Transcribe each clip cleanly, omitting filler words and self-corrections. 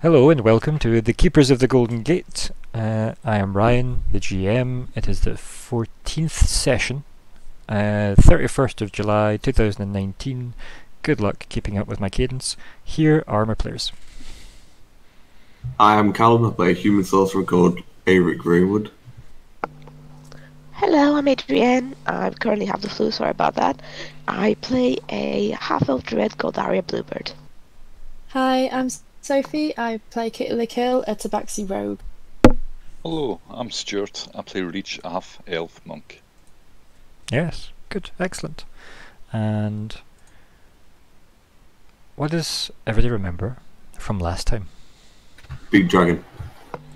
Hello and welcome to the Keepers of the Golden Gate. I am Ryan, the GM. It is the 14th session, 31st of July 2019. Good luck keeping up with my cadence. Here are my players. I am Callum. I play a human sorcerer called Aeric Greywood. Hello, I'm Adrienne. I currently have the flu, sorry about that. I play a half-elf druid called Arya Bluebird. Hi, I'm Sophie. I play Kitty the Kill, a Tabaxi rogue. Hello, I'm Stuart. I play Reach, a half-elf monk. Yes, good, excellent. And what does everybody remember from last time? Big dragon.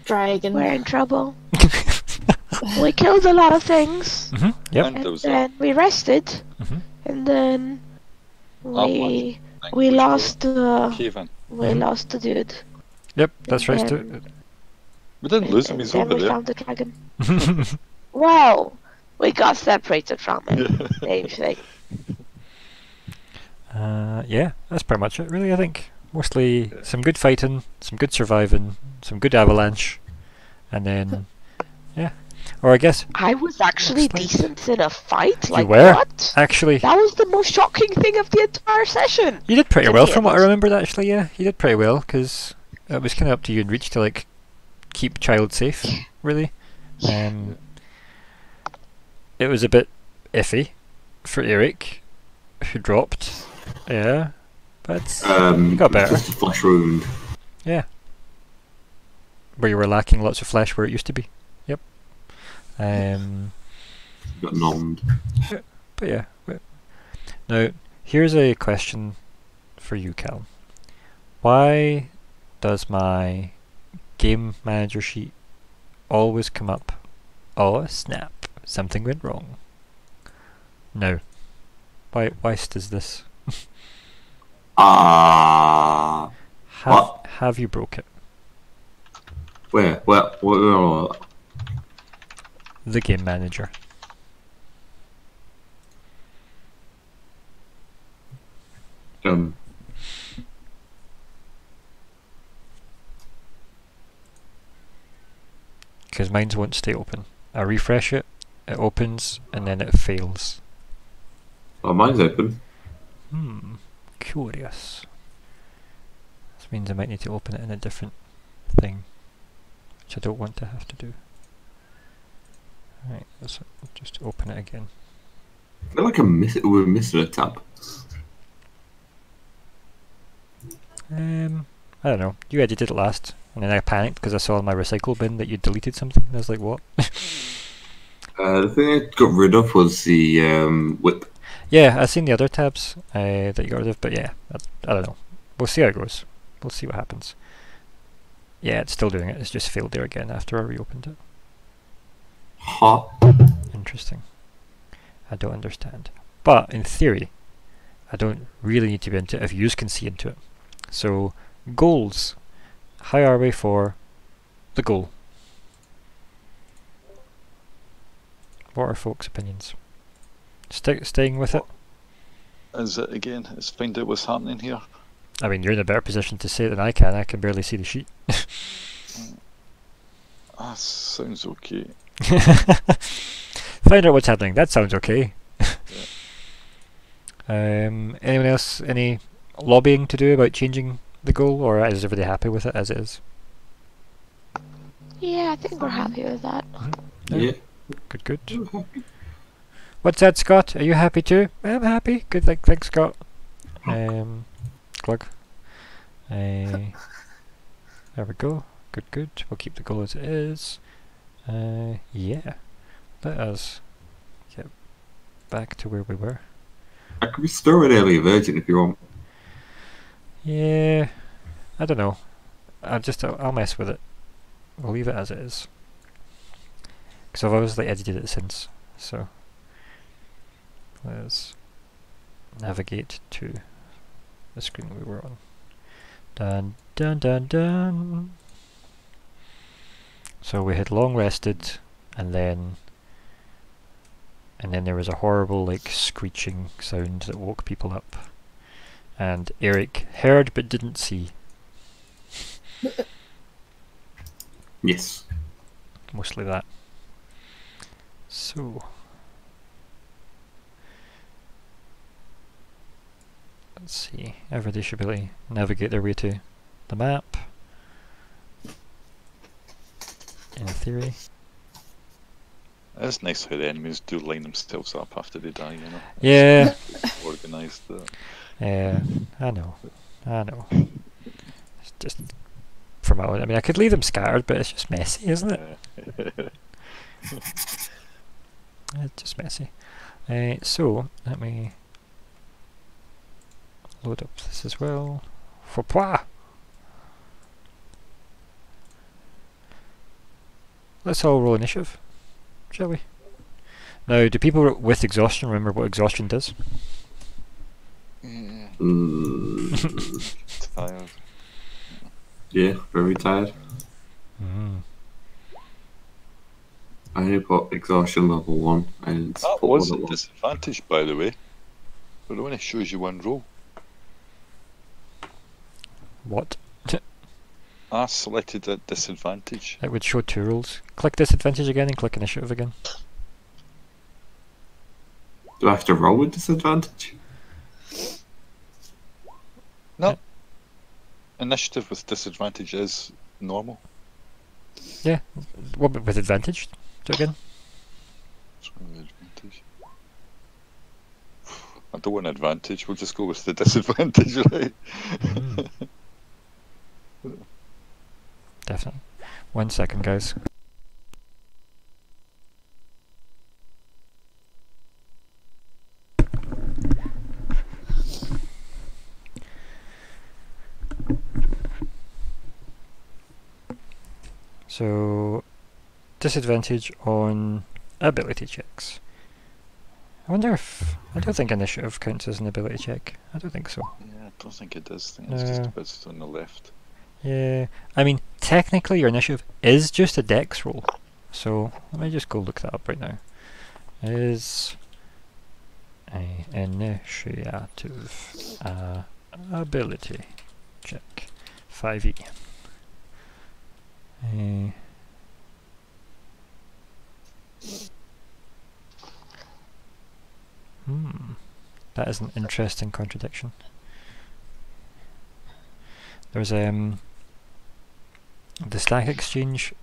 Dragon. We're in trouble. We killed a lot of things. Mm-hmm, yep. And then we rested. Mm-hmm. And then we lost. We lost the dude. Yep, that's right. We didn't lose him, he's over there. We found the dragon. Well, we got separated from him. Yeah. Yeah, that's pretty much it, really, I think. Mostly some good fighting, some good surviving, some good avalanche, and then, yeah. Or I guess I was actually decent in a fight. Like, you were, what? Actually, that was the most shocking thing of the entire session. You did pretty well, from what I remembered. Actually, yeah, you did pretty well because it was kind of up to you and Reach to like keep child safe, really. It was a bit iffy for Eric, who dropped. Yeah, but you got better. Just a flesh wound. Yeah, where you were lacking lots of flesh where it used to be. Got numbed. But yeah. Now, here's a question for you, Cal. Why does my game manager sheet always come up? Oh snap! Something went wrong. No. Why does this? Have you broke it? Where? The game manager. Because mine won't stay open. I refresh it, it opens, and then it fails. Well, mine's open. Curious. This means I might need to open it in a different thing, which I don't want to have to do. Right, let's just open it again. I feel like we're missing a tab. I don't know. You edited it last, and then I panicked because I saw in my recycle bin that you deleted something. And I was like, what? The thing I got rid of was the whip. Yeah, I've seen the other tabs that you got rid of, but yeah, I don't know. We'll see how it goes. We'll see what happens. Yeah, it's still doing it. It's just failed there again after I reopened it. Huh. Interesting. I don't understand. But in theory, I don't really need to be into it if you can see into it. So, goals. How are we for the goal? What are folks' opinions? Staying with it? Is it again? Let's find out what's happening here. I mean, you're in a better position to say it than I can. I can barely see the sheet. That sounds okay. Find out what's happening. That sounds okay. Anyone else? Any lobbying to do about changing the goal, or is everybody happy with it as it is? Yeah, I think we're happy with that. Mm-hmm. Yeah. Good. What's that, Scott? Are you happy too? I'm happy. Good, thanks, Scott. Glug. There we go. Good. We'll keep the goal as it is. Yeah. Let us get back to where we were. I can restore an early virgin if you want. Yeah. I don't know. I'll mess with it. We'll leave it as it is. Because I've obviously edited it since. So let's navigate to the screen we were on. Dun dun dun. So we had long rested, and then there was a horrible screeching sound that woke people up, and Eric heard but didn't see. Yes. Mostly that. So let's see. Everybody should be able to navigate their way to the map. In theory. It's nice how the enemies do line themselves up after they die, you know. Yeah. Organised. Yeah, I know. I know. It's just from my own. I mean, I could leave them scattered, but it's just messy, isn't it? It's just messy. So let me load up this as well. Faux pas. Let's all roll initiative, shall we? Now, do people with exhaustion remember what exhaustion does? Yeah. Tired. Yeah, very tired. Mm. I only put exhaustion level 1. And that was a disadvantage, by the way. But it only shows you one roll. What? I selected a disadvantage. It would show two rolls. Click disadvantage again and click initiative again. Do I have to roll with disadvantage? No. Yeah. Initiative with disadvantage is normal. Yeah. Well, but with advantage. Do it again. I don't want advantage. We'll just go with the disadvantage, right? Mm. Definitely. 1 second, guys. So, disadvantage on ability checks. I wonder if... I don't think initiative counts as an ability check. I don't think so. Yeah, I don't think it does. I think it's just a bit on the left. Yeah, I mean, technically your initiative is just a dex roll, so let me just go look that up right now. Is a initiative ability check 5e? That is an interesting contradiction. There's the Slack exchange,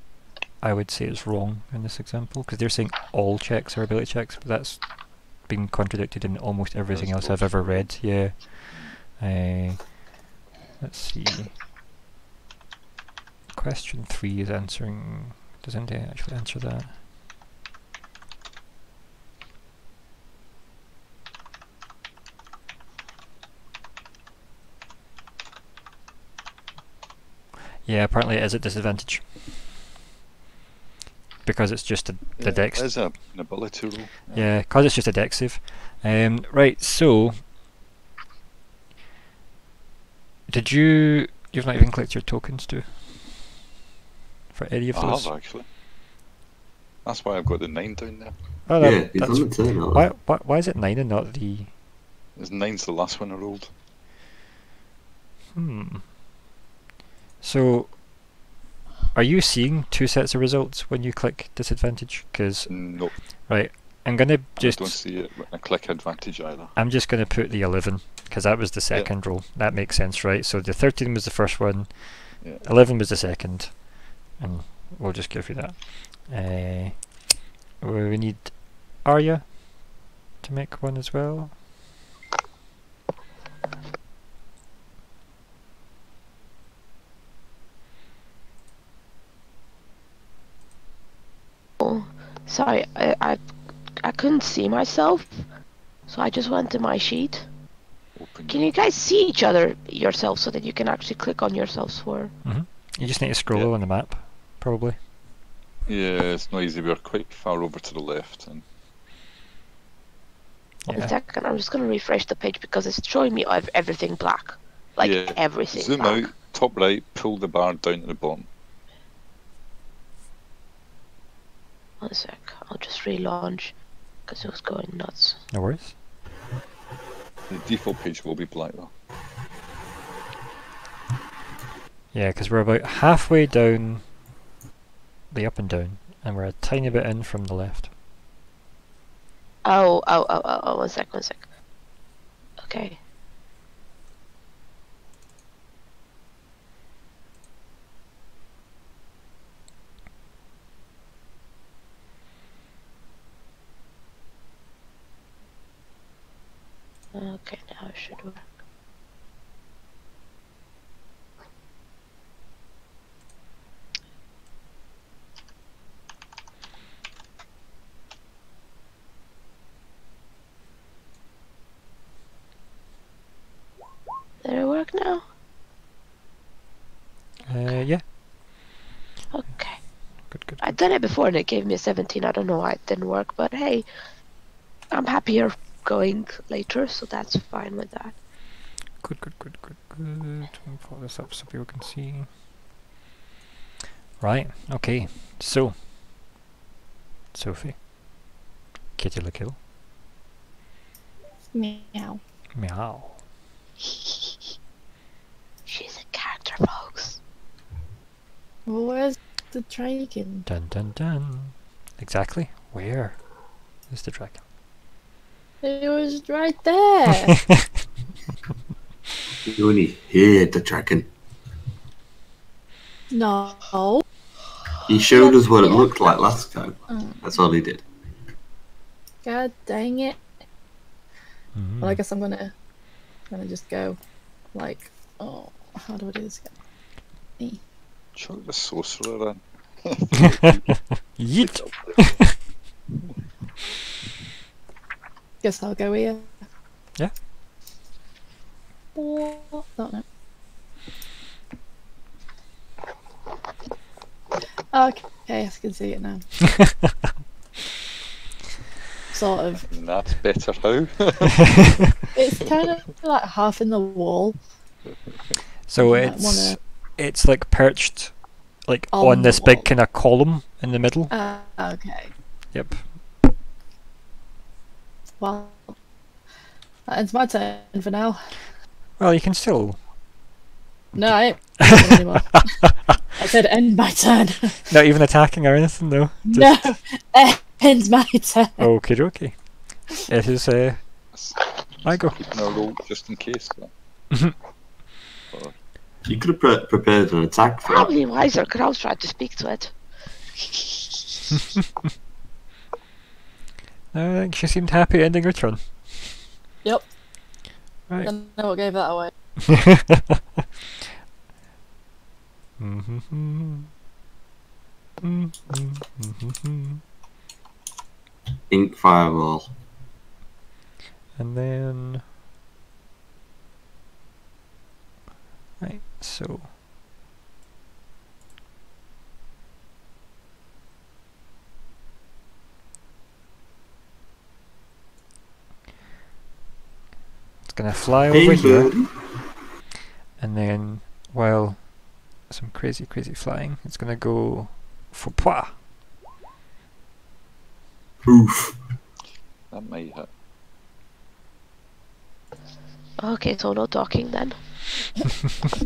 I would say is wrong in this example, because they're saying all checks are ability checks, but that's been contradicted in almost everything else I've ever read. Yeah. Let's see. Question 3 is answering... Does anybody actually answer that? Yeah, apparently it is at disadvantage. Because it's just the dex. It is an ability roll. Yeah, because it's just a dex save. Right, so... Did you... You've not even clicked your tokens, too? For any of those? I have, actually. That's why I've got the 9 down there. Oh, yeah, why is it 9 and not the... 9's the last one I rolled. Hmm. So, are you seeing two sets of results when you click disadvantage? Because no. Right, I'm gonna just. I don't see it when I click advantage either. I'm just gonna put the 11 because that was the second roll. That makes sense, right? So the 13 was the first one, 11 was the second, and we'll just give you that. We need Arya to make one as well. Sorry, I couldn't see myself, so I just went to my sheet. Can you guys see yourselves so that you can actually click on yourselves for? Mm-hmm. You just need to scroll on the map, probably. Yeah, it's not easy. We're quite far over to the left. And... Yeah. In a second, I'm just going to refresh the page because it's showing me everything black, like everything. Zoom out, top right, pull the bar down to the bottom. 1 sec, I'll just relaunch because it was going nuts. No worries. The default page will be black though. Yeah, because we're about halfway down the up and down, and we're a tiny bit in from the left. Oh, one sec. Okay. Okay, now it should work. Did it work now? Yeah. Okay. Good. I've done it before and it gave me a 17. I don't know why it didn't work, but hey, I'm happier going later, so that's fine with that. Good. I'll pull this up so people can see. Right, okay. So, Sophie, Kitty the Kill. Meow. She's a character, folks. Where's the dragon? Dun. Exactly. Where is the dragon? It was right there. You only heard the dragon. No. He showed us what it looked like last time. That's all he did. God dang it. Mm. Well, I guess I'm gonna just go like, oh, how do I do this again? Chuck the sorcerer in. Yeet. Guess I'll go here. Yeah. Oh, no. Okay, I can see it now. Sort of. That's better, how? It's kind of like half in the wall. So it's like perched like on this big kind of column in the middle. Okay. Yep. Well, that ends my turn for now. Well, you can still... No, I ain't anymore. I said end my turn. Not even attacking or anything, though? Just... No, ends my turn. Okie dokie. It is... I go. Keeping a roll just in case. You could have prepared an attack for it. Probably wiser, because I was trying to speak to it. No, I think she seemed happy ending her turn. Yep. Right. I don't know what gave that away. Ink Fireball. And then... Right, so... Gonna fly over here, and then while some crazy flying, it's gonna go for pois. Oof, that might hurt. Okay, so no talking then. <12,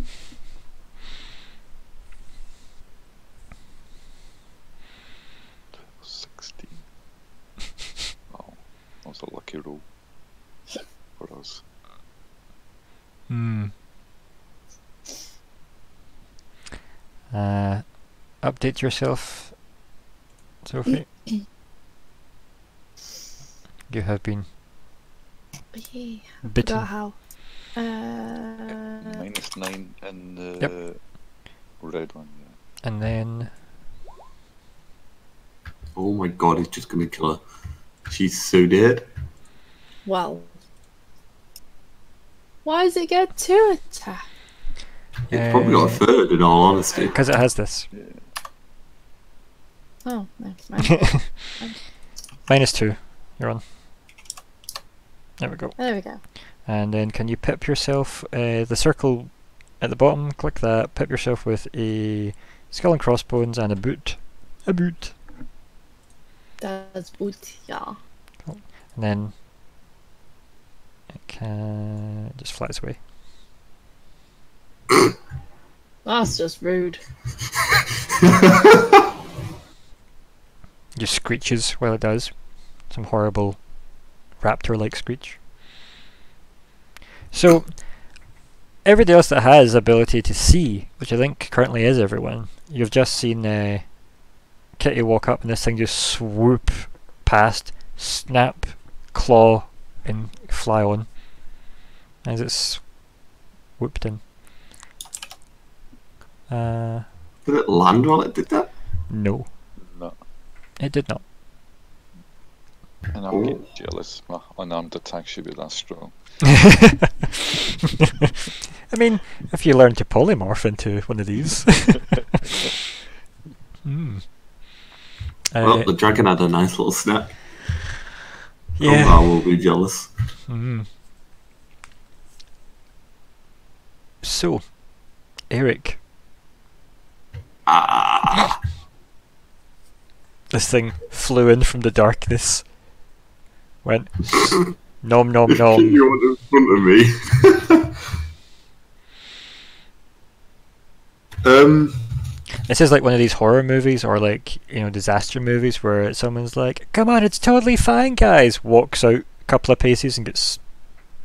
16. Oh, that was a lucky roll for us. Update yourself, Sophie. You have been bitten. How? -9 in the red one. Yeah. And then. Oh my God! He's just gonna kill her. She's so dead. Wow. Why does it get 2 attack? It's probably got a 3rd in all honesty. Because it has this. Yeah. Oh, that's fine. -2. You're on. There we go. And then can you pip yourself the circle at the bottom? Click that. Pip yourself with a skull and crossbones and a boot. That's boot, yeah. Cool. And then. It just flies away. That's just rude. Just screeches while it does. Some horrible raptor-like screech. So, everybody else that has ability to see, which I think currently is everyone, you've just seen Kitty walk up and this thing just swoop past, snap, claw, and fly on as it's swooped in. Did it land while it did that? No. No. It did not. And I'm getting jealous. My unarmed attack should be that strong. I mean, if you learn to polymorph into one of these. Well, the dragon had a nice little snack. Yeah. I will be jealous. So, Aeric. This thing flew in from the darkness. Went nom nom nom. You're in front of me. This is like one of these horror movies or like, you know, disaster movies where someone's like, "Come on, it's totally fine, guys," walks out a couple of paces and gets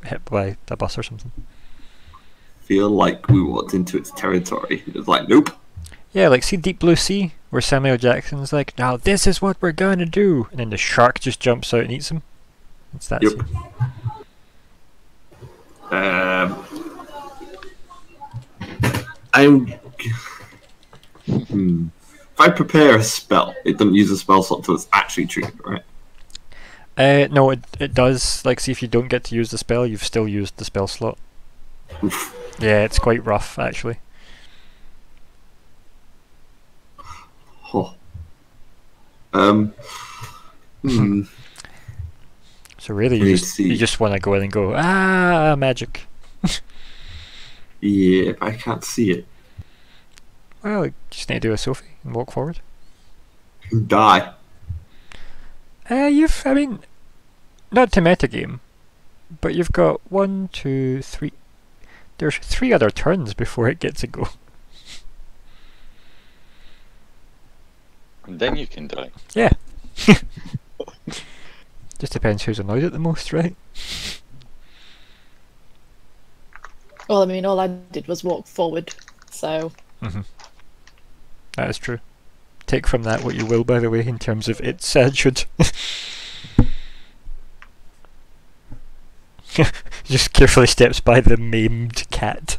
hit by a bus or something. Feel like we walked into its territory. It was like, nope. Yeah, like see Deep Blue Sea, where Samuel Jackson's like, "Now this is what we're gonna do," and then the shark just jumps out and eats him. It's that scene. If I prepare a spell, it doesn't use a spell slot until it's actually triggered, right? No, it does. Like, see, if you don't get to use the spell, you've still used the spell slot. Oof. Yeah, it's quite rough, actually. Oh. So really, you just want to go in and go, ah, magic. Yeah, I can't see it. Well, you just need to do a Sophie and walk forward. Die. I mean, not to metagame, but you've got 1, 2, 3. There's 3 other turns before it gets a go. And then you can die. Yeah. Just depends who's annoyed at the most, right? Well, I mean, all I did was walk forward, so... That is true. Take from that what you will, by the way, in terms of its attitude. Just carefully steps by the maimed cat.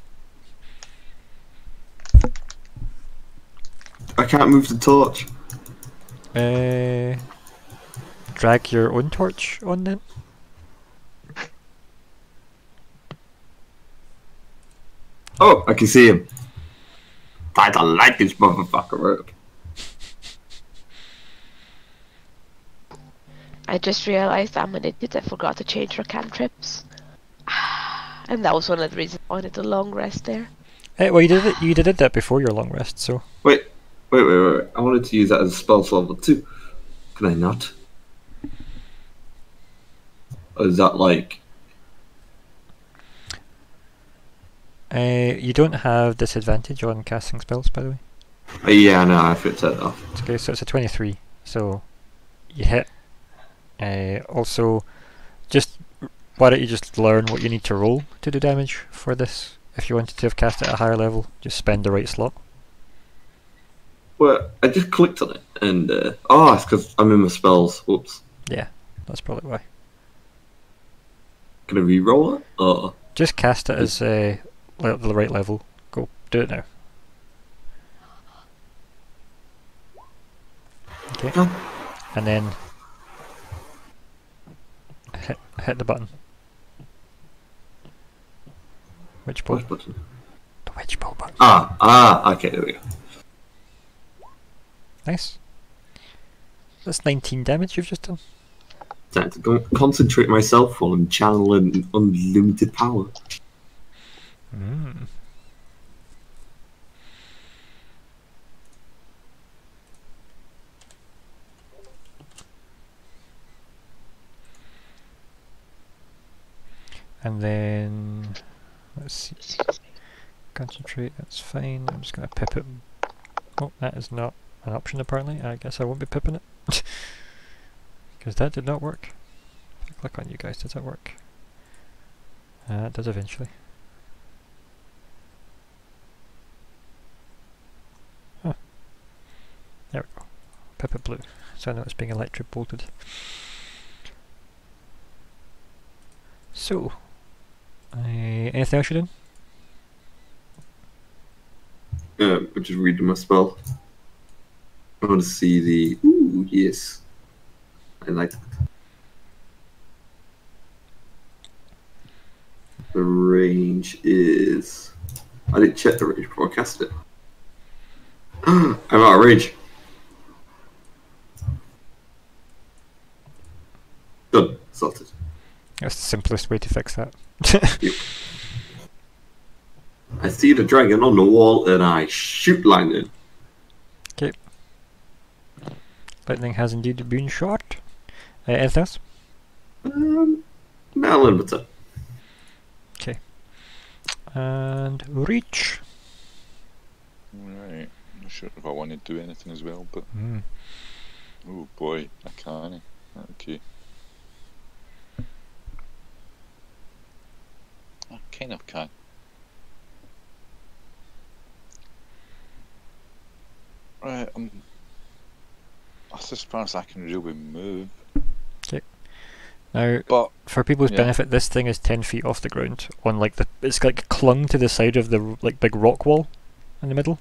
I can't move the torch. Drag your own torch on then. Oh, I can see him. I don't like this motherfucker up. I just realised I'm an idiot. I forgot to change for cantrips, and that was one of the reasons I wanted a long rest there. Hey, well, you did that before your long rest, so. Wait! I wanted to use that as a spell slot too. Can I not? Is that like... you don't have disadvantage on casting spells, by the way. Yeah, no, I've set that off. It's okay, so it's a 23. So you hit. Also, why don't you just learn what you need to roll to do damage for this? If you wanted to have cast it at a higher level, just spend the right slot. Well, I just clicked on it, and it's because I'm in my spells. Whoops. Yeah, that's probably why. Can I re-roll it? Or just cast it as the right level. Go do it now. Okay. And then hit the button. Witch Bolt. Which button? The Witch Bolt button. Okay, there we go. Nice. That's 19 damage you've just done. Time to concentrate myself on channeling unlimited power. And then let's see. concentrate, that's fine. I'm just going to pip it. Oh, that is not an option apparently. I guess I won't be pipping it. Because that did not work. If I click on you guys, does that work? It does eventually. Huh. There we go. Pip it blue. So I know it's being electric bolted. So, anything else you're doing? I'm just reading my spell. I want to see the... Ooh, yes. I like that. The range is... I didn't check the range before I cast it. I'm out of range. Done. Sorted. That's the simplest way to fix that. Yep. I see the dragon on the wall and I shoot lightning. Okay. Lightning has indeed been shot. Anything else? Now a little bit. Okay. And reach. Right. I'm not sure if I want to do anything as well, but. Mm. Oh boy, I can't. Okay. I kind of can. Right, that's as far as I can really move. Okay. Now, but, for people's benefit, this thing is 10 feet off the ground. On like the, it's like clung to the side of the like big rock wall, in the middle.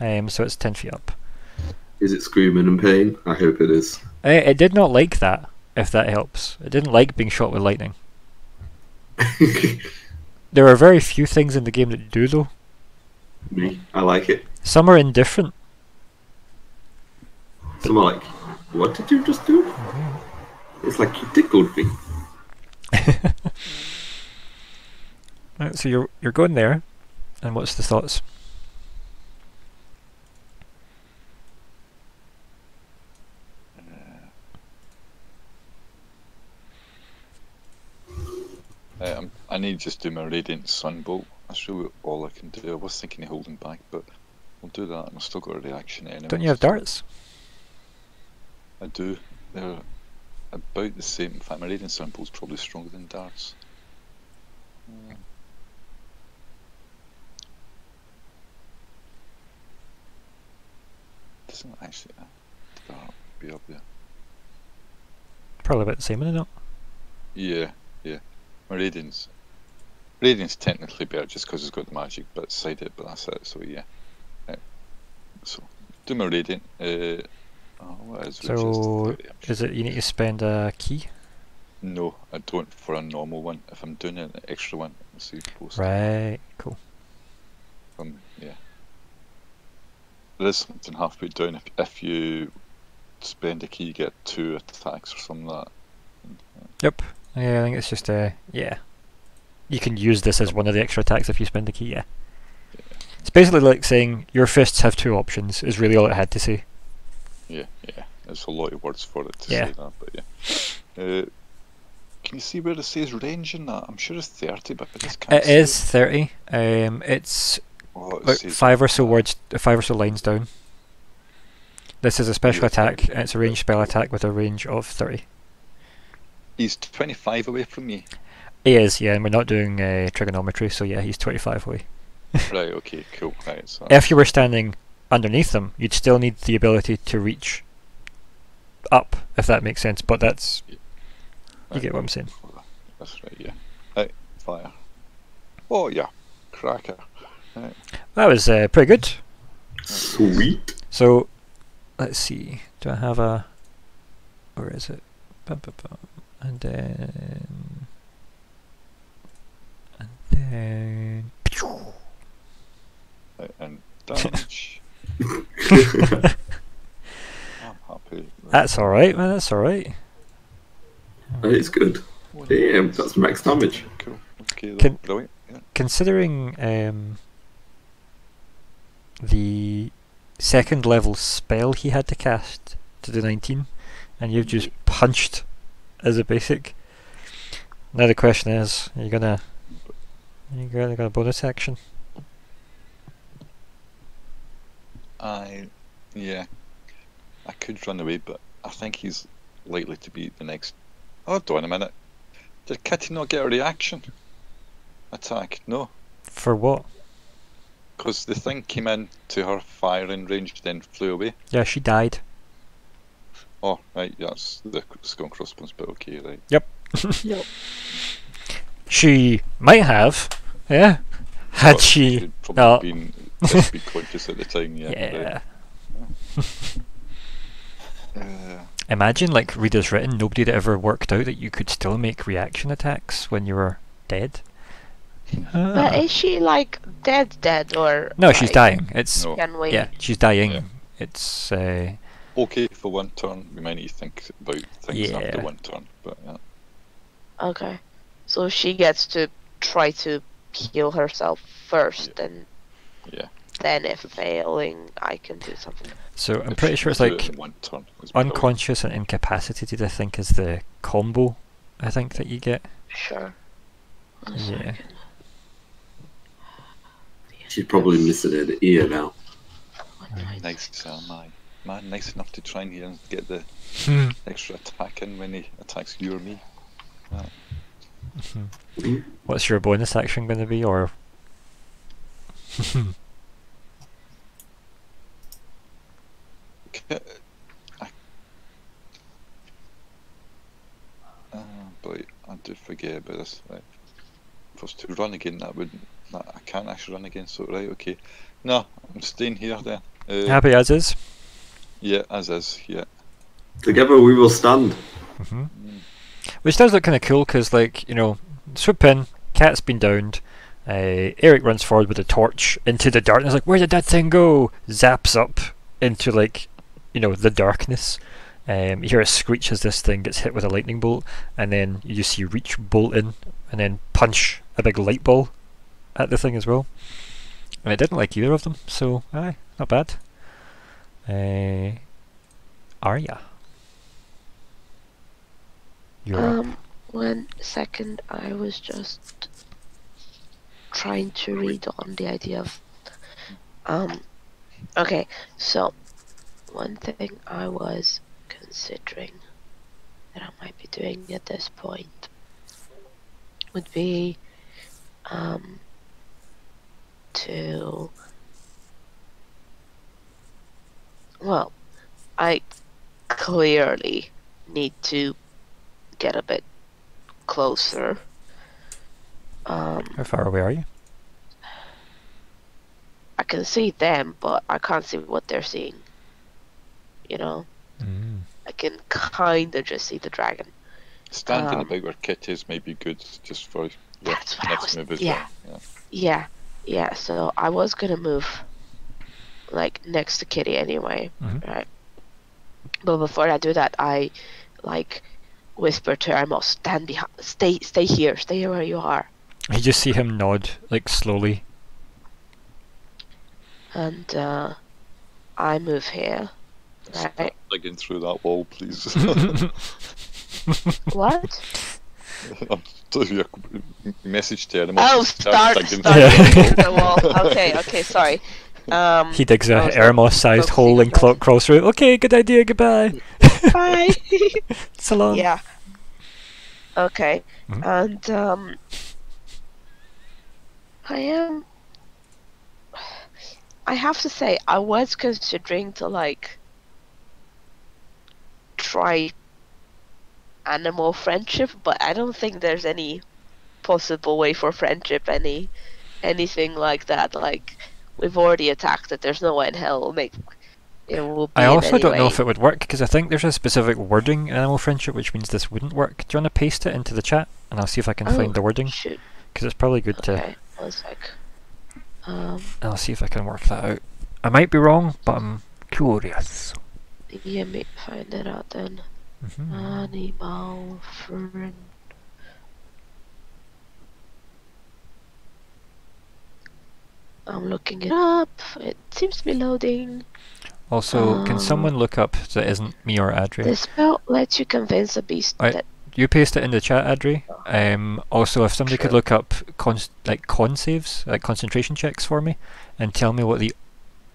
So it's 10 feet up. Is it screaming in pain? I hope it is. It did not like that. If that helps, it didn't like being shot with lightning. There are very few things in the game that do though. Me, I like it. Some are indifferent. Some are like, what did you just do? Mm-hmm. It's like you tickled me. Right, so you're going there, and what's the thoughts? I need to just do my Radiant Sun Bolt. That's really all I can do. I was thinking of holding back, but we'll do that and I've still got a reaction anyway. Don't you have darts? I do. They're about the same. In fact, my Radiant Sun Bolt's probably stronger than darts. Doesn't actually that be up there? Probably about the same, isn't it? Yeah, yeah. My Radiant's technically better just because it's got the magic but side it, but that's it, so yeah. Right. So, do my Radiant. What is so, is it you need to spend a key? No, I don't for a normal one. If I'm doing an extra one, I'll see post. Right, cool. Yeah. There is something halfway down. If you spend a key, you get 2 attacks or something like that. Yep. Yeah, I think it's just yeah. You can use this as one of the extra attacks if you spend the key, yeah. It's basically like saying your fists have 2 options is really all it had to say. Yeah, yeah. There's a lot of words for it to say that, but yeah. Can you see where it says range in that? I'm sure it's 30, but I just can't see. It is 30. It's about 5 or so lines down. This is a special attack, and it's a ranged spell attack with a range of 30. He's 25 away from me. He is, yeah, and we're not doing trigonometry, so yeah, he's 25 away. Right, okay, cool. Right, so if you were standing underneath them, you'd still need the ability to reach up, if that makes sense, but that's... Yeah. You get what I'm saying. That's right, yeah. Right, fire. Oh, yeah. Cracker. Right. That was pretty good. Sweet. So, let's see. Do I have a... Where is it? Bum, bum, bum. And then and damage. I'm happy. That's alright, man, that's alright. That is good. Damn, that's max damage. Cool. Okay, brilliant. Yeah. Considering the 2nd level spell he had to cast to the 19, and you've just punched as a basic. Now the question is, are you gonna bonus action? I could run away, but I think he's likely to be the next. Hold on a minute. Did Kitty not get a reaction attack? No. For what? Because the thing came in to her firing range, then flew away. Yeah, she died. Oh, right, that's the skull and crossbones, but okay, right. Yep. Yep. She might have, yeah. Had well, she probably been conscious at the time, yeah. Yeah. Imagine, like Reader's Written, nobody had ever worked out that you could still make reaction attacks when you were dead. But is she like dead or? No, she's dying. It's yeah, she's dying. Yeah. It's okay for one turn. We might need to think about things after one turn, but yeah. Okay, so she gets to try to heal herself first, and then if failing, I can do something. So I'm pretty sure it's like one turn, unconscious and incapacitated. I think is the combo. I think that you get. Sure. Yeah. She'd probably miss it at ear now. Nice, man, nice enough to try and hear and get the extra attack in when he attacks you or me. Right. Mm-hmm. What's your bonus action going to be, or? But I do forget about this. Right. If I was to run again, that wouldn't. I can't actually run again, so right, okay. No, I'm staying here then. Happy as is? Yeah, as is, yeah. Together we will stand. Mm-hmm. Which does look kind of cool, because, like, you know, swoop in, Cat's been downed, Aeric runs forward with a torch into the darkness, like, where did that thing go? Zaps up into, like, you know, the darkness. You hear a screech as this thing gets hit with a lightning bolt, and then you just see Reach bolt in, and then punch a big light ball at the thing as well, and I didn't like either of them, so aye, not bad. Arya, you're up. 1 second, I was just trying to read on the idea of okay, so one thing I was considering that I might be doing at this point would be to well, I clearly need to get a bit closer. How far away are you? I can see them, but I can't see what they're seeing. You know, I can kind of just see the dragon. Standing about where Kit is may be good just for that's what next I was, move yeah. So I was gonna move like next to Kitty anyway, right? But before I do that, I like whisper to Ermos, stand behind, stay here where you are. You just see him nod, like slowly. And I move here. Right? Start digging through that wall, please. What? Your message to Ermos. Oh, start the wall. Okay, sorry. He digs a Ermos-sized hole in Crossroad. Okay, good idea. Goodbye. Bye. So long. Yeah. Okay, and I have to say, I was considering to like try animal friendship, but I don't think there's any possible way for friendship, anything like that. Like, we've already attacked it. There's no way in hell it will be. I also don't know if it would work, because I think there's a specific wording in animal friendship, which means this wouldn't work. Do you want to paste it into the chat, and I'll see if I can find the wording? Because it's probably good to. One sec. I'll see if I can work that out. I might be wrong, but I'm curious. Yeah, me find it out then. Animal friend. I'm looking it up. It seems to be loading. Also, can someone look up that isn't me or Adri? The spell lets you convince a beast that. You paste it in the chat, Adri. Also, if somebody could look up con saves, like concentration checks for me, and tell me what the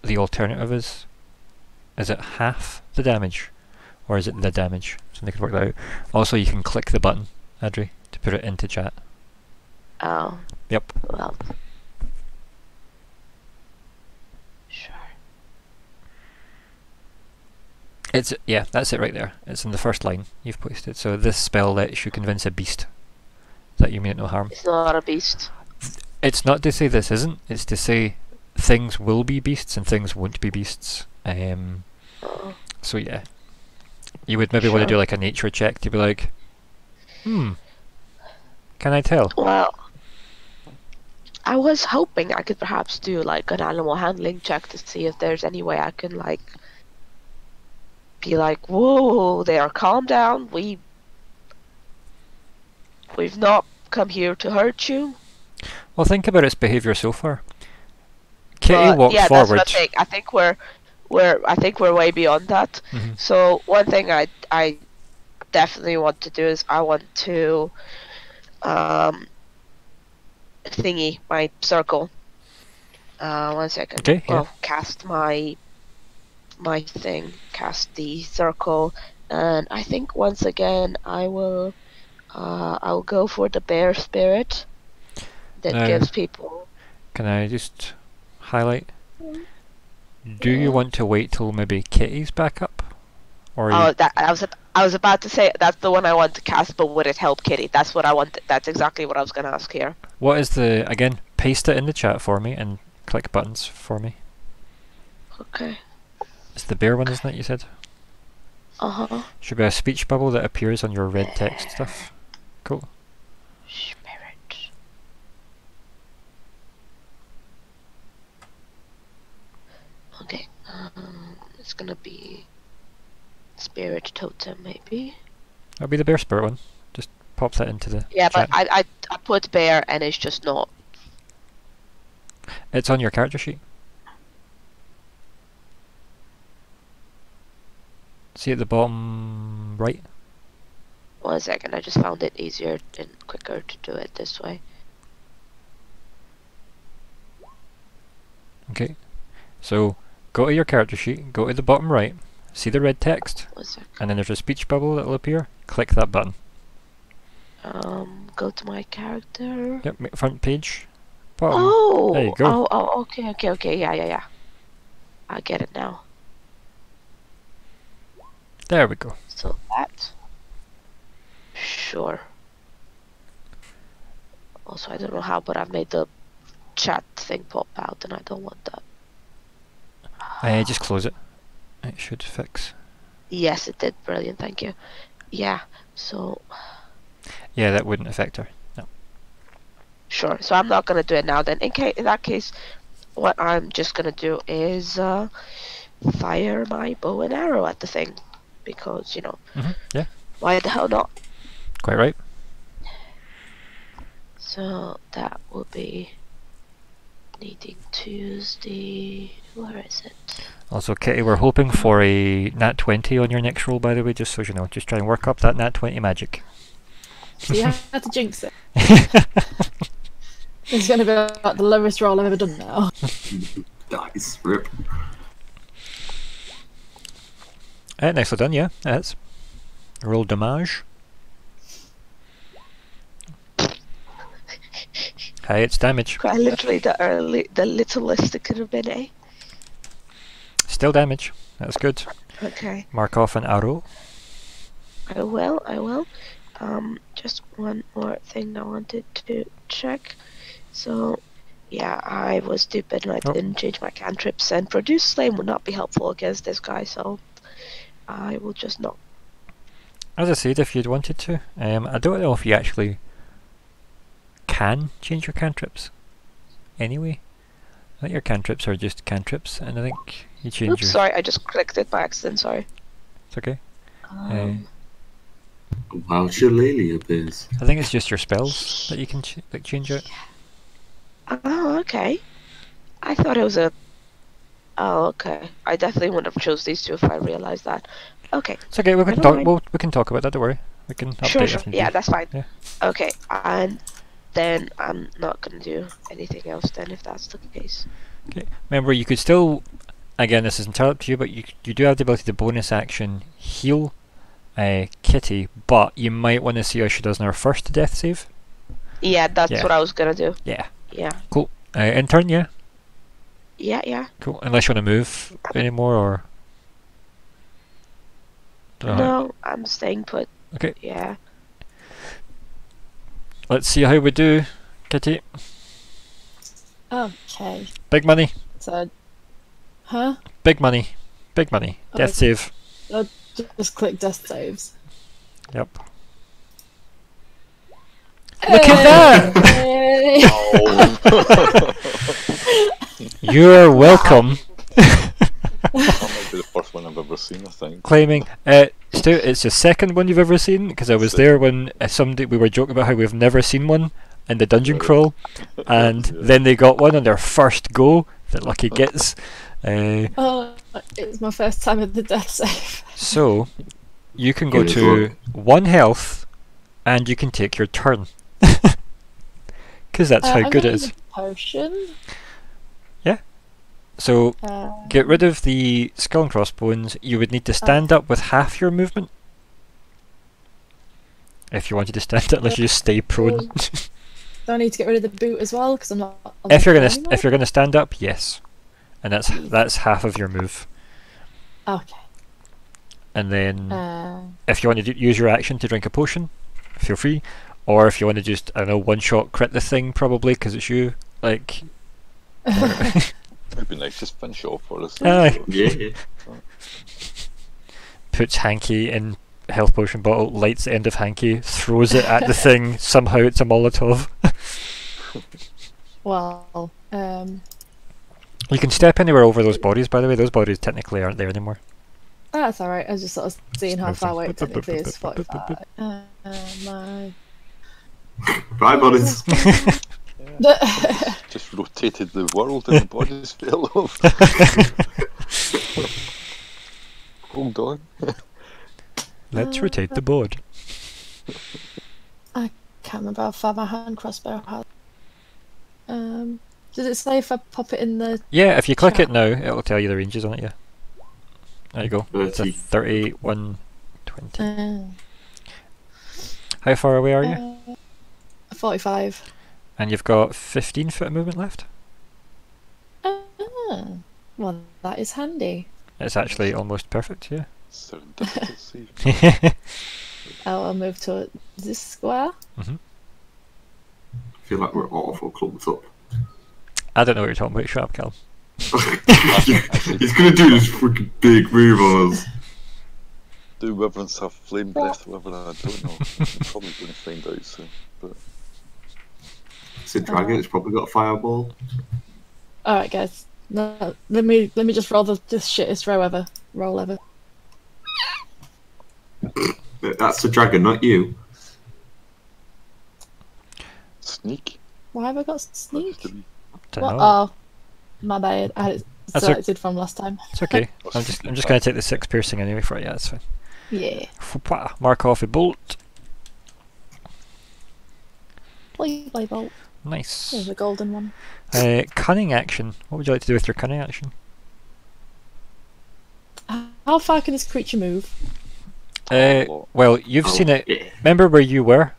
the alternative is. Is it half the damage? Or is it the damage? So they could work that out. Also, you can click the button, Adri, to put it into chat. Oh. Yep. Well. Sure. It's, yeah, that's it right there. It's in the first line you've placed it. So this spell lets you convince a beast that you mean no harm. It's not a beast. It's not to say this isn't. It's to say things will be beasts and things won't be beasts. Oh. So yeah. You would maybe want to do like a nature check to be like, can I tell? Well, I was hoping I could perhaps do like an animal handling check to see if there's any way I can like be like, whoa, they are calm down. We've not come here to hurt you. Well, think about its behaviour so far. Kitty walked forward. Yeah, that's the thing. I think we're way beyond that. Mm-hmm. So one thing I definitely want to do is I want to thingy my circle. 1 second. Okay, yeah. Well, cast my thing. Cast the circle, and I think once again I will I'll go for the bear spirit that gives people. Can I just highlight? Mm-hmm. Do you want to wait till maybe Kitty's back up? Or I was about to say that's the one I want to cast, but would it help Kitty? That's what I want. That's exactly what I was going to ask here. What is the again? Paste it in the chat for me and click buttons for me. Okay. It's the bear one, isn't it? You said. Uh huh. Should be a speech bubble that appears on your red text stuff. Cool. Okay, it's gonna be spirit totem, maybe. That'll be the bear spirit one. Just pop that into the chat. But I put bear and it's just not. It's on your character sheet. See at the bottom right. 1 second, I just found it easier and quicker to do it this way. Okay, so. Go to your character sheet, go to the bottom right, see the red text, and then there's a speech bubble that'll appear, click that button. Go to my character... Yep, front page, bottom, there you go. Oh, okay, yeah, I get it now. There we go. So that... Sure. Also, I don't know how, but I've made the chat thing pop out, and I don't want that. Just close it. It should fix. Yes, it did. Brilliant, thank you. Yeah, so... Yeah, that wouldn't affect her. No. Sure, so I'm not going to do it now then. In that case, what I'm just going to do is fire my bow and arrow at the thing. Because, you know... Mm-hmm. Yeah. Why the hell not? Quite right. So, that will be... needing to use the... where is it? Also, Kitty, we're hoping for a nat 20 on your next roll, by the way, just so you know. Just try and work up that nat 20 magic. So you have to jinx it. It's going to be like the lowest roll I've ever done now. Nice, rip. Nicely done, yeah, that's roll damage. Hi, it's damage. Quite literally the littlest it could have been, eh? Still damage. That's good. Okay. Mark off an arrow. I will. Just one more thing I wanted to check. So, yeah, I was stupid and I didn't change my cantrips, and produce flame would not be helpful against this guy, so I will just not. As I said, if you'd wanted to. I don't know if you actually... can change your cantrips. Anyway, I think your cantrips are just cantrips, and I think you change. Oops, sorry, I just clicked it by accident. Sorry. It's okay. Wow, Shillelagh appears. I think it's just your spells that you can change out. Oh, okay. I thought it was a. Oh, okay. I definitely wouldn't have chose these two if I realised that. Okay. It's okay. We can talk. We can talk about that. Don't worry. We can update. Sure. Yeah, that's fine. Yeah. Okay, and. Then I'm not going to do anything else then if that's the case. Okay. Remember, you could still Again, this is entirely up to you, but you do have the ability to bonus action heal Kitty, but you might want to see how she does in her first death save. Yeah, that's what I was gonna do. Yeah. Yeah. Cool. In turn, yeah? Yeah, yeah. Cool. Unless you want to move anymore, or... No, I'm staying put. Okay. Yeah. Let's see how we do, Kitty. Okay. Big money. So... Huh? Big money. Big money. Oh, death save. I'll just click death saves. Yep. Hey! Look at that! Hey! Oh. You're welcome. That might be the first one I've ever seen, I think. Claiming. Stu, it's the second one you've ever seen, because I was there when somebody, we were joking about how we've never seen one in the dungeon crawl, and then they got one on their first go. That lucky gets. Oh, it was my first time at the death save. So, you can go to 1 health, and you can take your turn. Because that's how good it is. Potion. Yeah. So, get rid of the skull and crossbones. You would need to stand up with half your movement. If you wanted to stand up, unless you just stay prone. Do I need to get rid of the boot as well? Because I'm not. If you're gonna stand up, yes, and that's half of your move. Okay. And then, if you want to use your action to drink a potion, feel free. Or if you want to just, I don't know, one shot crit the thing, probably because it's you. Like. It'd be nice just finish off for us. Yeah. Puts Hanky in. Health potion bottle, lights the end of Hanky, throws it at the thing, somehow it's a Molotov. Well, you can step anywhere over those bodies, by the way. Those bodies technically aren't there anymore. Oh, that's alright, I was just sort of seeing how far away it technically is. 45. My... Bye, bodies! Just rotated the world and the bodies fell off. Hold on. Let's rotate the board. I can't remember how far my hand crossbow has. Does it say if I pop it in the... Yeah, if you click it now, it'll tell you the ranges on it, yeah. There you go. 30. It's a 31, 20. How far away are you? 45. And you've got 15 foot of movement left? Well, that is handy. It's actually almost perfect, yeah. I'll move to this square. Mm-hmm. I feel like we're awful clumped up. I don't know what you're talking about. Shut up, Callum. He's going to do this freaking big move on us. Do Wyverns have flame breath? Wyvern, I don't know. I'm probably going to find out soon. But... It's a dragon. It's probably got a fireball. All right, guys. No, let me just roll the shittest roll ever. That's the dragon, not you. Sneak. Why have I got sneak? What? Oh, my bad. I had it selected from last time. It's okay. I'm just going to take the 6 piercing anyway for it. Yeah, that's fine. Yeah. Mark off a bolt. Play bolt. Nice. There's a golden one. Cunning action. What would you like to do with your cunning action? How far can this creature move? Well, you've seen it. Yeah. Remember where you were?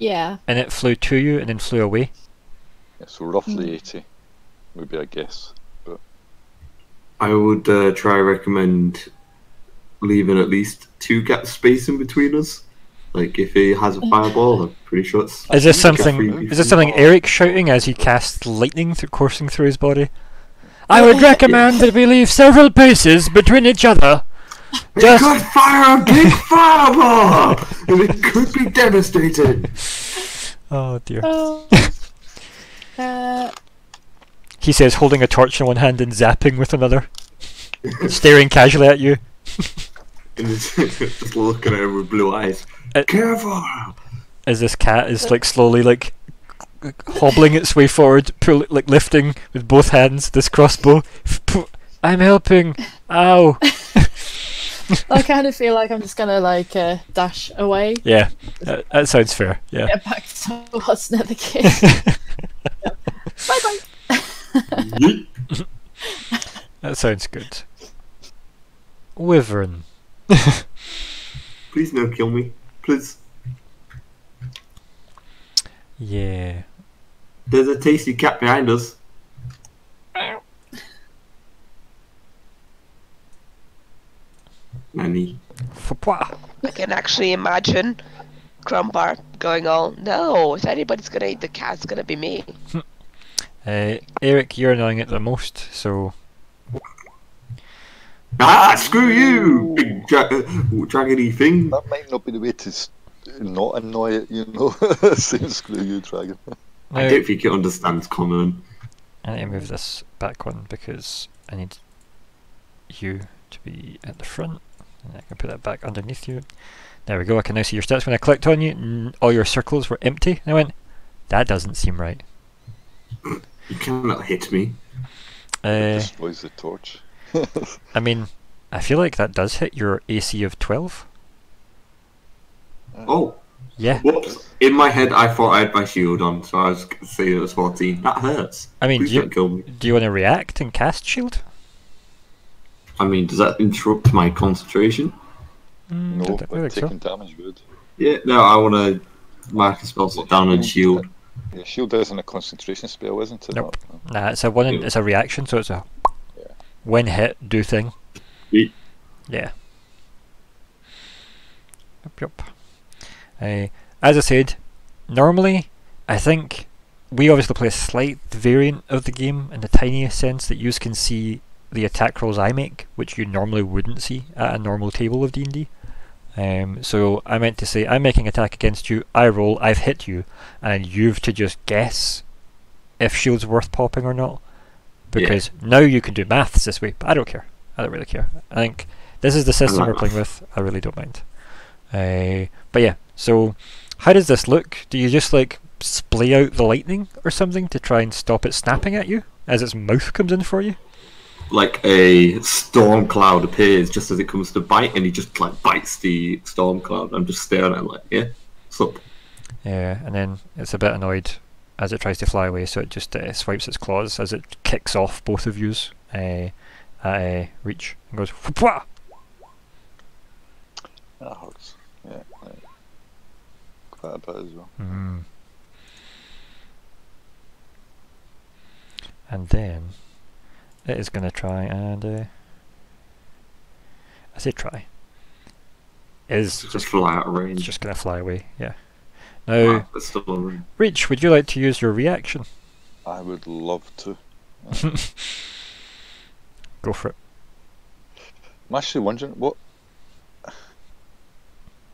Yeah. And it flew to you and then flew away? Yeah, so roughly 80, maybe, I guess. But... I would recommend leaving at least 2 gaps space in between us. Like, if he has a fireball, I'm pretty sure it's... Is this something Aeric shouting as he casts lightning coursing through his body? I would recommend that we leave several paces between each other. Just... We could fire a big fireball! And it could be devastating! Oh dear. He says, holding a torch in one hand and zapping with another. Staring casually at you. And just looking at him with blue eyes. Careful! As this cat is like slowly hobbling its way forward, lifting with both hands this crossbow. I'm helping! Ow! I kind of feel like I'm just gonna dash away. Yeah, that sounds fair. Yeah. Get back towards another kid. Bye bye. That sounds good. Wyvern. Please no kill me. Please. Yeah. There's a tasty cat behind us. Nanny. I can actually imagine Crumbar going all, no, if anybody's going to eat the cat, it's going to be me. Aeric, you're annoying it the most, so... Ah, screw you! Big dragony thing. That might not be the way to not annoy it, you know. Saying screw you, dragon. I don't think it understands common. I need to move this back one because I need you to be at the front. And I can put that back underneath you. There we go, I can now see your stats. When I clicked on you, all your circles were empty. And I went, that doesn't seem right. You cannot hit me. It destroys the torch. I mean, I feel like that does hit your AC of 12. Oh. Yeah. Whoops. In my head, I thought I had my shield on, so I was going to say it was 14. That hurts. I mean, do you want to react and cast shield? I mean, does that interrupt my concentration? No, but taking damage would. Yeah, no, I want to mark a spell slot down and shield. Yeah, shield isn't a concentration spell, isn't it? Nope. Nah, it's a one. It's a reaction, so it's a when hit do thing. Yeet. Yeah. Yup. As I said, normally I think we obviously play a slight variant of the game in the tiniest sense that you can see the attack rolls I make, which you normally wouldn't see at a normal table of D&D. So I meant to say, I'm making attack against you, I roll, I've hit you, and you've to just guess if shield's worth popping or not. Because now you can do maths this way, but I don't care. I don't really care. I think this is the system we're playing with, I really don't mind. But yeah, so how does this look? Do you just like splay out the lightning or something to try and stop it snapping at you as its mouth comes in for you? Like a storm cloud appears just as it comes to bite, and he just like bites the storm cloud. I'm just staring at it like, yeah, what's up? Yeah, and then it's a bit annoyed as it tries to fly away, so it just swipes its claws as it kicks off both of yous at reach and goes whoop-wah! That hurts. Yeah, quite a bit as well. Mm. And then it is going to try and I say try. It's just fly out of range. Just going to fly away. Yeah. Now, wow, Reach, would you like to use your reaction? I would love to. Yeah. Go for it. I'm actually wondering, what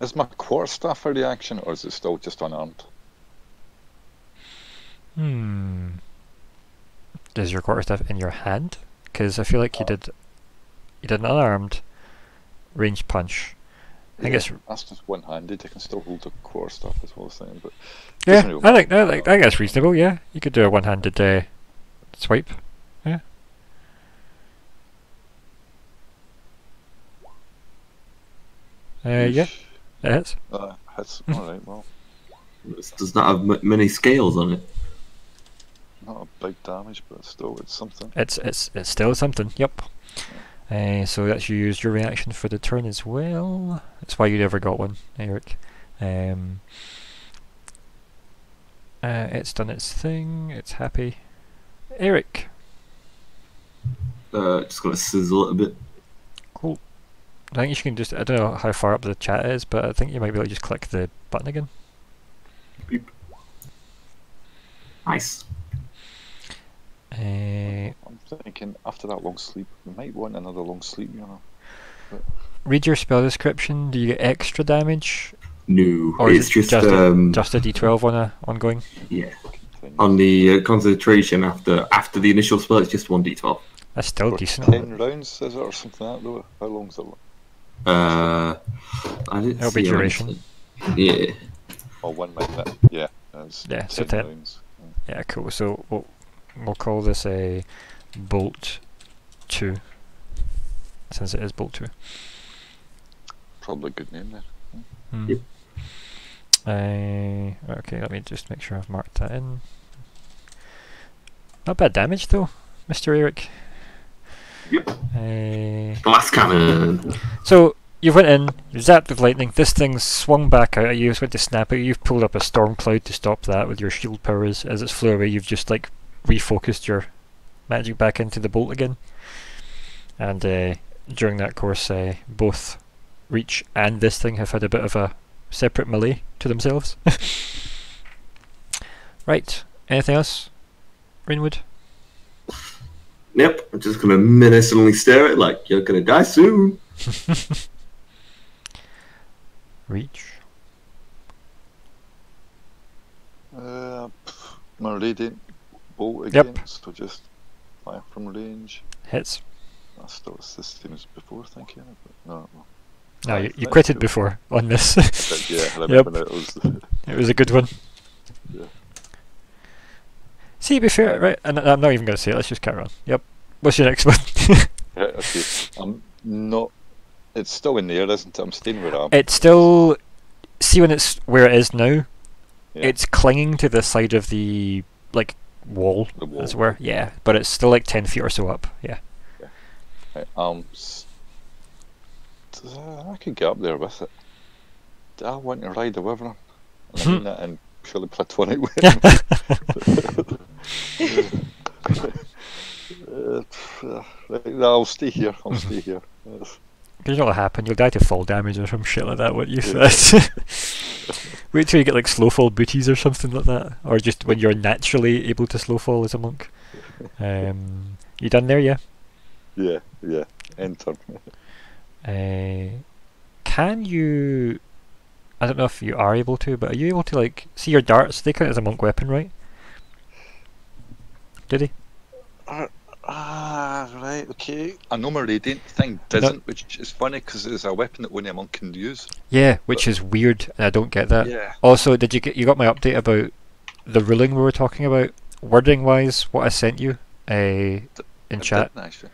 is my quarterstaff a reaction, or is it still just unarmed? Hmm. Is your quarterstaff in your hand? Because I feel like you did an unarmed range punch. I guess that's just one-handed. I can still hold the core stuff as well as thing, but yeah, really I think that's reasonable. Yeah, you could do a one-handed swipe. Yeah. Yeah, it hits. Hits. All right. Well, it does not have many scales on it. Not a big damage, but still, it's something. It's still something. Yep. So that's you used your reaction for the turn as well. That's why you never got one, Aeric. It's done its thing. It's happy. Aeric. Just gonna sizzle it a bit. Cool. I think you can just—I don't know how far up the chat is, but I think you might be able to just click the button again. Beep. Nice. I'm thinking after that long sleep, we might want another long sleep, you know. But read your spell description. Do you get extra damage? No, or it's just a d12 on a ongoing. Yeah, on the concentration after the initial spell, it's just 1d12. That's still decent. 10 rounds, is it, or something like that? Though, how long's that one? I didn't. It'll be duration. Yeah. Or 1 minute. Yeah. Yeah. So 10 rounds. Yeah. Cool. So We'll call this a Bolt 2, since it is Bolt 2. Probably a good name there. Mm. Yep. Okay, let me just make sure I've marked that in. Not bad damage though, Mr. Aeric. Yep. Blast cannon. So you went in, you zapped with lightning, this thing swung back out at you, it's went to snap at you, you've pulled up a storm cloud to stop that with your shield powers. As it's flew away, you've just like refocused your magic back into the bolt again. And during that course, both Reach and this thing have had a bit of a separate melee to themselves. Right, anything else, Greenwood? Nope, I'm just going to menacingly stare at it like, you're going to die soon. Reach. My radiant bolt against, yep. Or just fire from range. Hits. That's still the same as before, thank you. No, no, you quitted before on this. Yeah, I remember yep. It was a good one. Yeah. See, be fair, right? And I'm not even going to say it, let's just carry on. Yep. What's your next one? Right, okay. I'm not. It's still in the air, isn't it? I'm staying where I am. It's still. See, when it's where it is now, yeah. It's clinging to the side of the, like, wall, as it were. Yeah, but it's still like 10 feet or so up. Yeah. Yeah. Right, I could get up there with it. Do I want to ride the Wyvern? I mean that in purely platonic way. Right, I'll stay here. I'll stay here. Yes. Because what'll happen, you'll die to fall damage or some shit like that, won't you? Yeah. Wait till you get like slow fall booties or something like that, or just when you're naturally able to slow fall as a monk. You done there, yeah? Yeah, yeah. End turn. Can you? I don't know if you are able to, but are you able to like see your darts? They count as a monk weapon, right? Did he? Right, okay. I know my radiant thing doesn't, which is funny because it's a weapon that only a monk can use. Yeah, which is weird, and I don't get that. Yeah. Also, did you get? You got my update about the ruling we were talking about, wording-wise. What I sent you, in chat. Didn't actually.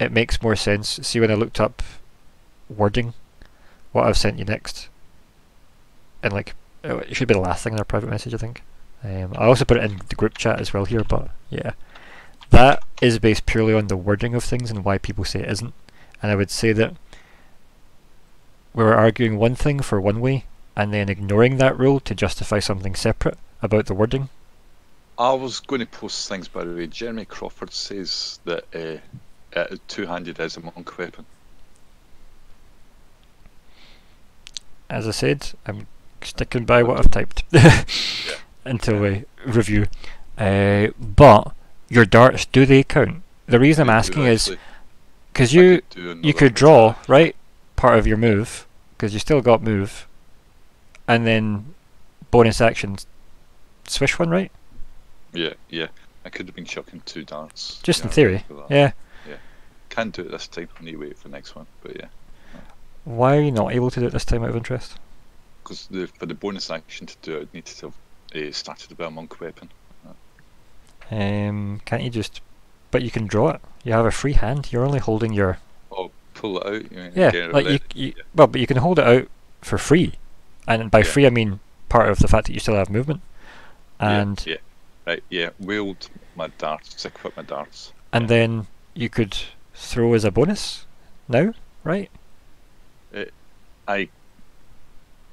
It makes more sense. See, when I looked up wording, what I've sent you next, and like it should be the last thing in our private message, I think. I also put it in the group chat as well here, but yeah. That is based purely on the wording of things and why people say it isn't. And I would say that we were arguing one thing for one way and then ignoring that rule to justify something separate about the wording. I was going to post things, by the way. Jeremy Crawford says that two-handed is a monk weapon. As I said, I'm sticking by what I've typed until we review. But your darts, do they count? The reason I'm asking is because you could draw, right, part of your move, because you still got move, and then bonus actions swish one, right? Yeah, yeah. I could have been chucking two darts. Just in theory, yeah. Yeah. Can do it this time, I need to wait for the next one, but yeah. Why are you not able to do it this time out of interest? Because for the bonus action to do it, I'd need to have started with a monk weapon. Can't you just? But you can draw it. You have a free hand. You're only holding your. Oh, pull it out. You mean yeah, like you. Well, but you can hold it out for free, and by free I mean part of the fact that you still have movement. And yeah, right. Yeah, wield my darts. Equip my darts. And then you could throw as a bonus. Now, right? I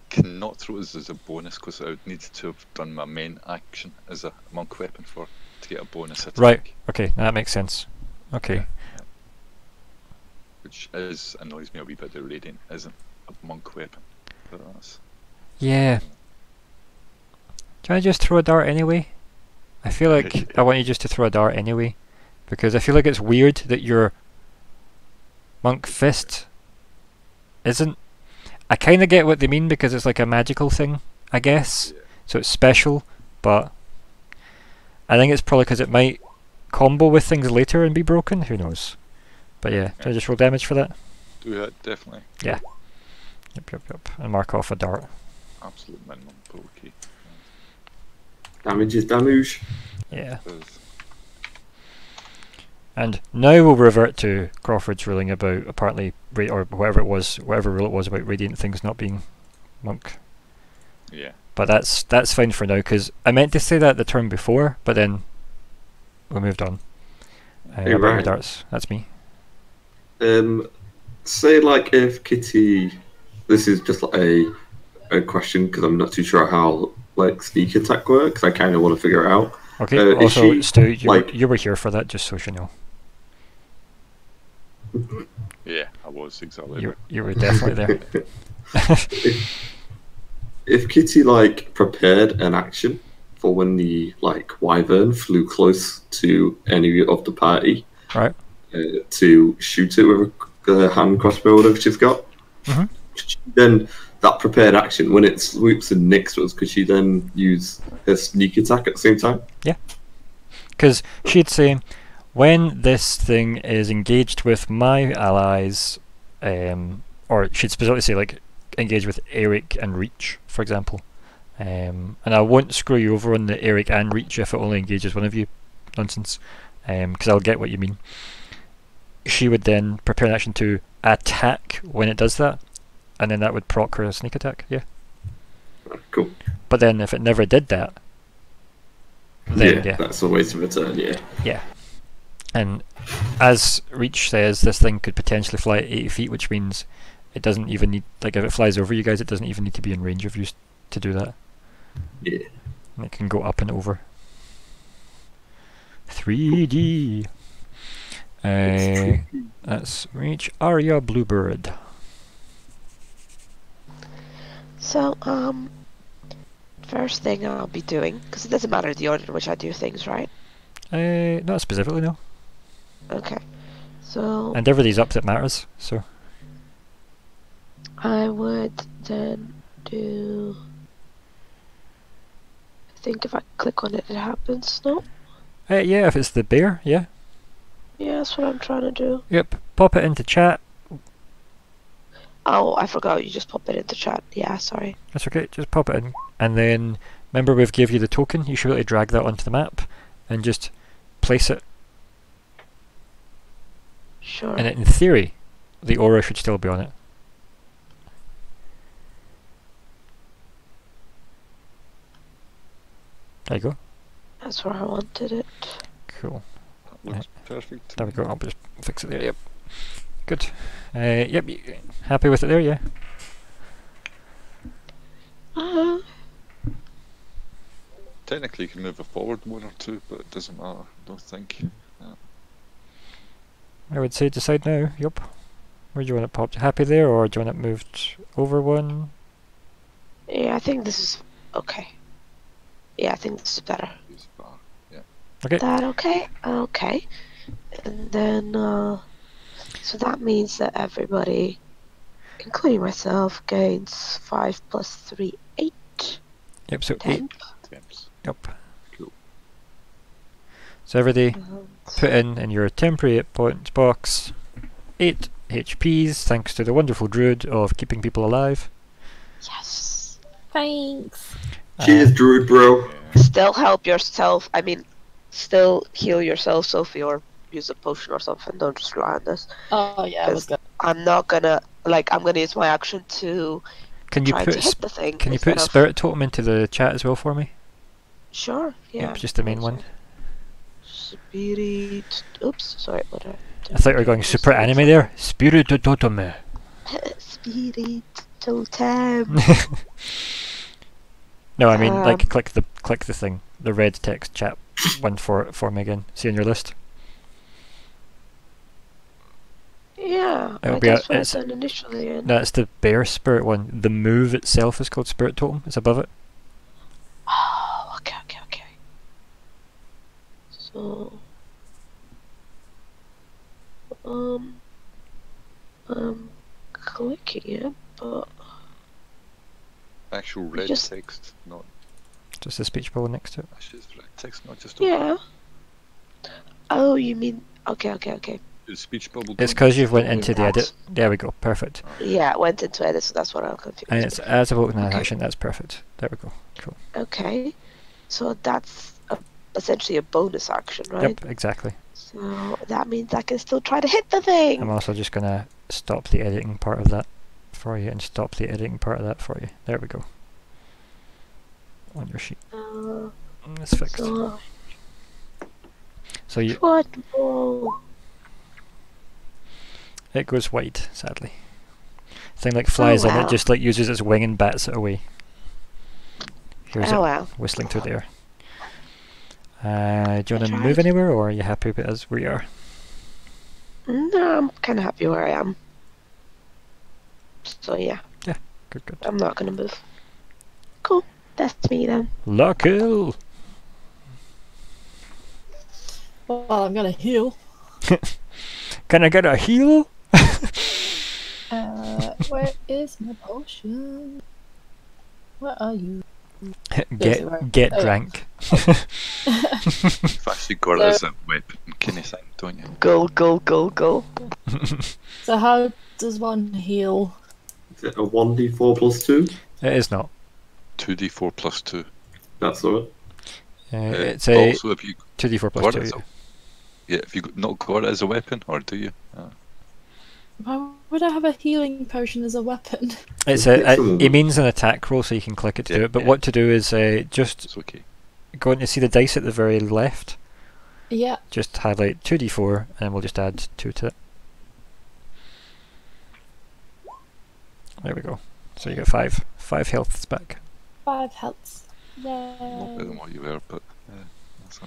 cannot throw this as a bonus because I would need to have done my main action as a monk weapon for. To get a bonus attack. Right, okay, that makes sense. Okay. Yeah, yeah. Which is annoys me a wee bit, the radiant isn't a monk weapon. Yeah. Can I just throw a dart anyway? I feel like I want you just to throw a dart anyway. Because I feel like it's weird that your monk fist isn't. I kinda get what they mean because it's like a magical thing, I guess. Yeah. So it's special, but I think it's probably because it might combo with things later and be broken. Who knows? But yeah, do I just roll damage for that? Do that, definitely. Yeah. Yep, yep, yep. And mark off a dart. Absolute minimum. Okay. Damage is damage. Yeah. And now we'll revert to Crawford's ruling about apparently or whatever it was, whatever rule it was about radiant things not being monk. Yeah. But that's fine for now, because I meant to say that the turn before, but then we moved on. Hey, Ryan. Darts. That's me. Say, like, if Kitty... This is just like a question, because I'm not too sure how, like, sneak attack works. I kind of want to figure it out. Okay, also, she, Stu, you were here for that, just so you know. Yeah, I was, exactly. You were definitely there. If Kitty, like, prepared an action for when the, like, wyvern flew close to any of the party, right, to shoot it with a hand crossbow, whatever she's got, mm-hmm. Then that prepared action, when it swoops and nicks us, could she then use her sneak attack at the same time? Yeah, because she'd say, when this thing is engaged with my allies, or she'd specifically say, like, engage with Aeric and Reach, for example, and I won't screw you over on the Aeric and Reach if it only engages one of you nonsense, because I'll get what you mean. She would then prepare an action to attack when it does that, and then that would proc her a sneak attack. Yeah. Cool. But then if it never did that, then yeah, that's a waste of a turn. Yeah. Yeah. And as Reach says, this thing could potentially fly at 80 feet, which means it doesn't even need, like, if it flies over you guys, it doesn't even need to be in range of you to do that. Yeah. And it can go up and over. 3D. That's Reach. Arya Bluebird. So, first thing I'll be doing, because it doesn't matter the order in which I do things, right? Not specifically, no. Okay. So. And everything's up that matters, so. I would then do... I think if I click on it, it happens, no? Yeah, if it's the bear, yeah. Yeah, that's what I'm trying to do. Yep, pop it into chat. Oh, I forgot, you just pop it into chat. Yeah, sorry. That's okay, just pop it in. And then, remember we've gave you the token, you should really drag that onto the map and just place it. Sure. And in theory, the aura should still be on it. There you go. That's where I wanted it. Cool. Looks perfect. There we go, I'll just fix it there, yep. Good. Yep, happy with it there, yeah? Technically you can move it forward one or two, but it doesn't matter, I don't think. Yeah. I would say decide now, yep. Where do you want it popped? Happy there, or do you want it moved over one? Yeah, I think this is okay. Yeah, I think this is better. Yeah. Okay. That okay? Okay. And then, so that means that everybody, including myself, gains 5 plus 3, 8. Yep, so 10. 8. Yep. Cool. So everybody put in your temporary 8 points box 8 HPs, thanks to the wonderful druid of keeping people alive. Yes. Thanks. Cheers, druid bro. Still help yourself, I mean, still heal yourself, Sophie, or use a potion or something, don't just rely on this. Oh yeah, I was good. I'm not gonna, like, I'm gonna use my action to hit the thing. Can you put Spirit Totem into the chat as well for me? Sure, yeah. Yep, just the main one. Spirit... Oops, sorry, what I thought we were going super anime there. Spirit Totem. Spirit Totem. No, I mean, like, click the thing, the red text chat one for me again. See on your list. Yeah, I guess what it's done initially. And that's the bear spirit one. The move itself is called Spirit Totem. It's above it. Oh, okay, okay, okay. So, I'm clicking it, but actual red text, not just the speech bubble next to it. Actually, it's red text, not just. Yeah. Oh, you mean? Okay, okay, okay. Speech bubble. It's because you've went into the edit. There we go. Perfect. Yeah, it went into edit, so that's what I'm confused. And it's as a book action. That's perfect. There we go. Cool. Okay, so that's essentially a bonus action, right? Yep, exactly. So that means I can still try to hit the thing. I'm also just gonna stop the editing part of that for you, and stop the editing part of that for you. There we go. On your sheet. That's fixed. So you. What more? It goes wide, sadly. The thing like flies in, it just like uses its wing and bats it away. Here's it whistling through the air. Do you want to move anywhere, or are you happy as we are? No, I'm kind of happy where I am. So yeah. Yeah, good, good. I'm not going to move. Cool, that's me then. Lucky. Well, I'm going to heal. Can I get a heal? Where is my potion? Where are you? Get drank. You've actually got it as a weapon, don't you? Go. So how does one heal? Is it a 1d4 plus 2? It is not. 2d4 plus 2. That's all right. It's also, if you 2d4 plus 2. Yeah, if you not got it as a weapon, or do you? Why would I have a healing potion as a weapon? It's it means an attack roll, so you can click it to do it. But what to do is just go and see the dice at the very left. Yeah. Just highlight 2d4, and we'll just add 2 to it. There we go. So you got 5. 5 healths back. 5 healths. Yeah. Not better than what you were, but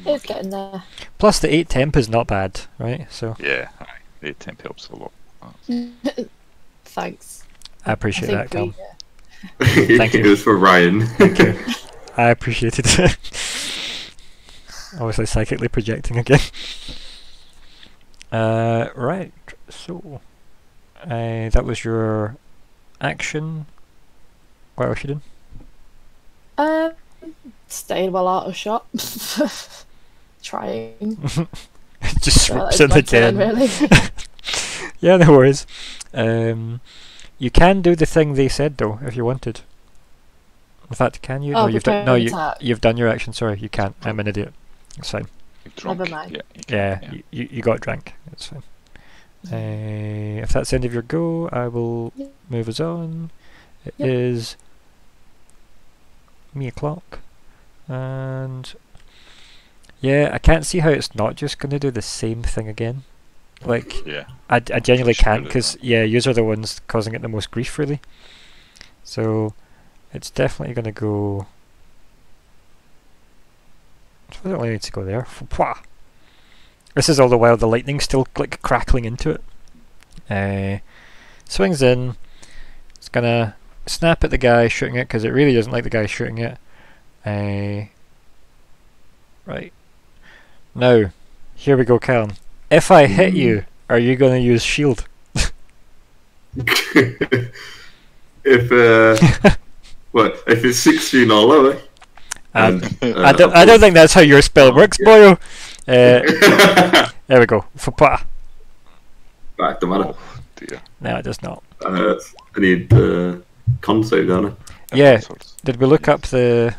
it's getting there. Plus the 8 temp is not bad, right? So. Yeah, 8 temp helps a lot. Thanks. I appreciate that, Callum. Thank you. It was for Ryan. Thank you. I appreciated it. Obviously psychically projecting again. Right, so that was your action. What else you doing? Staying well out of shot. Trying. Just swaps in the den. Really. Yeah, no worries. You can do the thing they said though, if you wanted. In fact, can you? Oh, no, you've done your action. Sorry, you can't. I'm an idiot. It's fine. Never mind. Yeah. You got drank. It's fine. If that's the end of your go, I will move us on. It is 1:00, and yeah, I can't see how it's not just going to do the same thing again. Like, I genuinely can't, because yous are the ones causing it the most grief, really. So it's definitely going to go. I don't really need to go there. This is all the while the lightning's still like crackling into it. Swings in. It's going to snap at the guy shooting it because it really doesn't like the guy shooting it. Right. Now, here we go, Callum. If I hit you, are you going to use shield? If it's 16, I'll allow it. I don't think that's how your spell works, boyo. There we go. Back to mana. Oh, dear. No, it does not. I need con save, don't I? Yeah. Did we look up the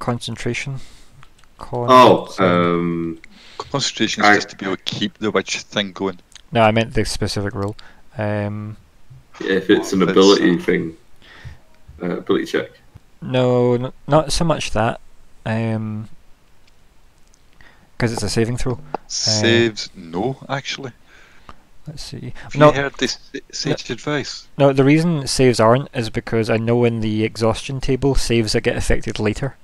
concentration? Concentration is just to be able to keep the witch thing going. No, I meant the specific rule. If it's an ability thing, ability check. No, not so much that, because it's a saving throw. Saves? No, actually. Let's see. Have you heard this sage advice? No, the reason saves aren't is because I know in the exhaustion table saves that get affected later.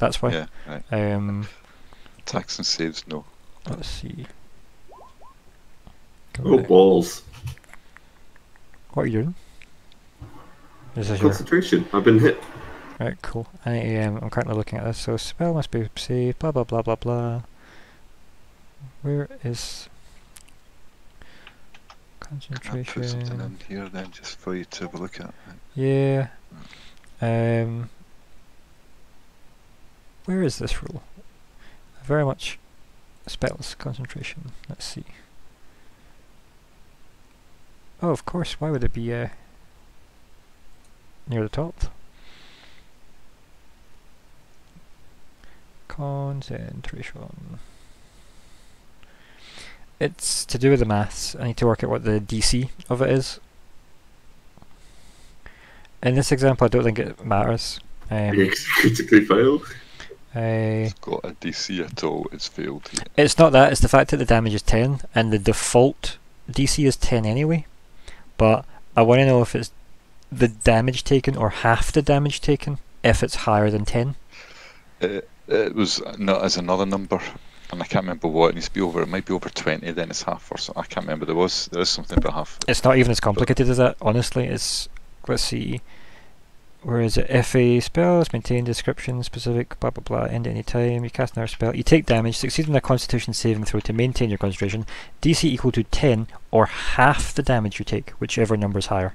That's why. Yeah. Right. Attacks and saves, no. Let's see. Balls. What are you doing? This is concentration. I've been hit. Right, cool. I am. I'm currently looking at this. So spell must be saved. Blah blah blah blah blah. Where is concentration? I'll put something in here then, just for you to have a look at. Yeah. Where is this rule? Very much spells concentration. Let's see. Oh, of course. Why would it be near the top? Concentration. It's to do with the maths. I need to work out what the DC of it is. In this example, I don't think it matters. It's critically failed. It's got a DC at all, it's failed. It's not that, it's the fact that the damage is 10 and the default DC is 10 anyway, but I want to know if it's the damage taken or half the damage taken if it's higher than 10. It was not as another number, and I can't remember what it needs to be over. It might be over 20, then it's half or so. I can't remember. There is something about half. It's not even as complicated as that, honestly. It's, let's see, where is it? FA spells, maintain description, specific, blah blah blah, end at any time. You cast another spell, you take damage, succeed in a constitution saving throw to maintain your concentration. DC equal to 10 or half the damage you take, whichever number is higher.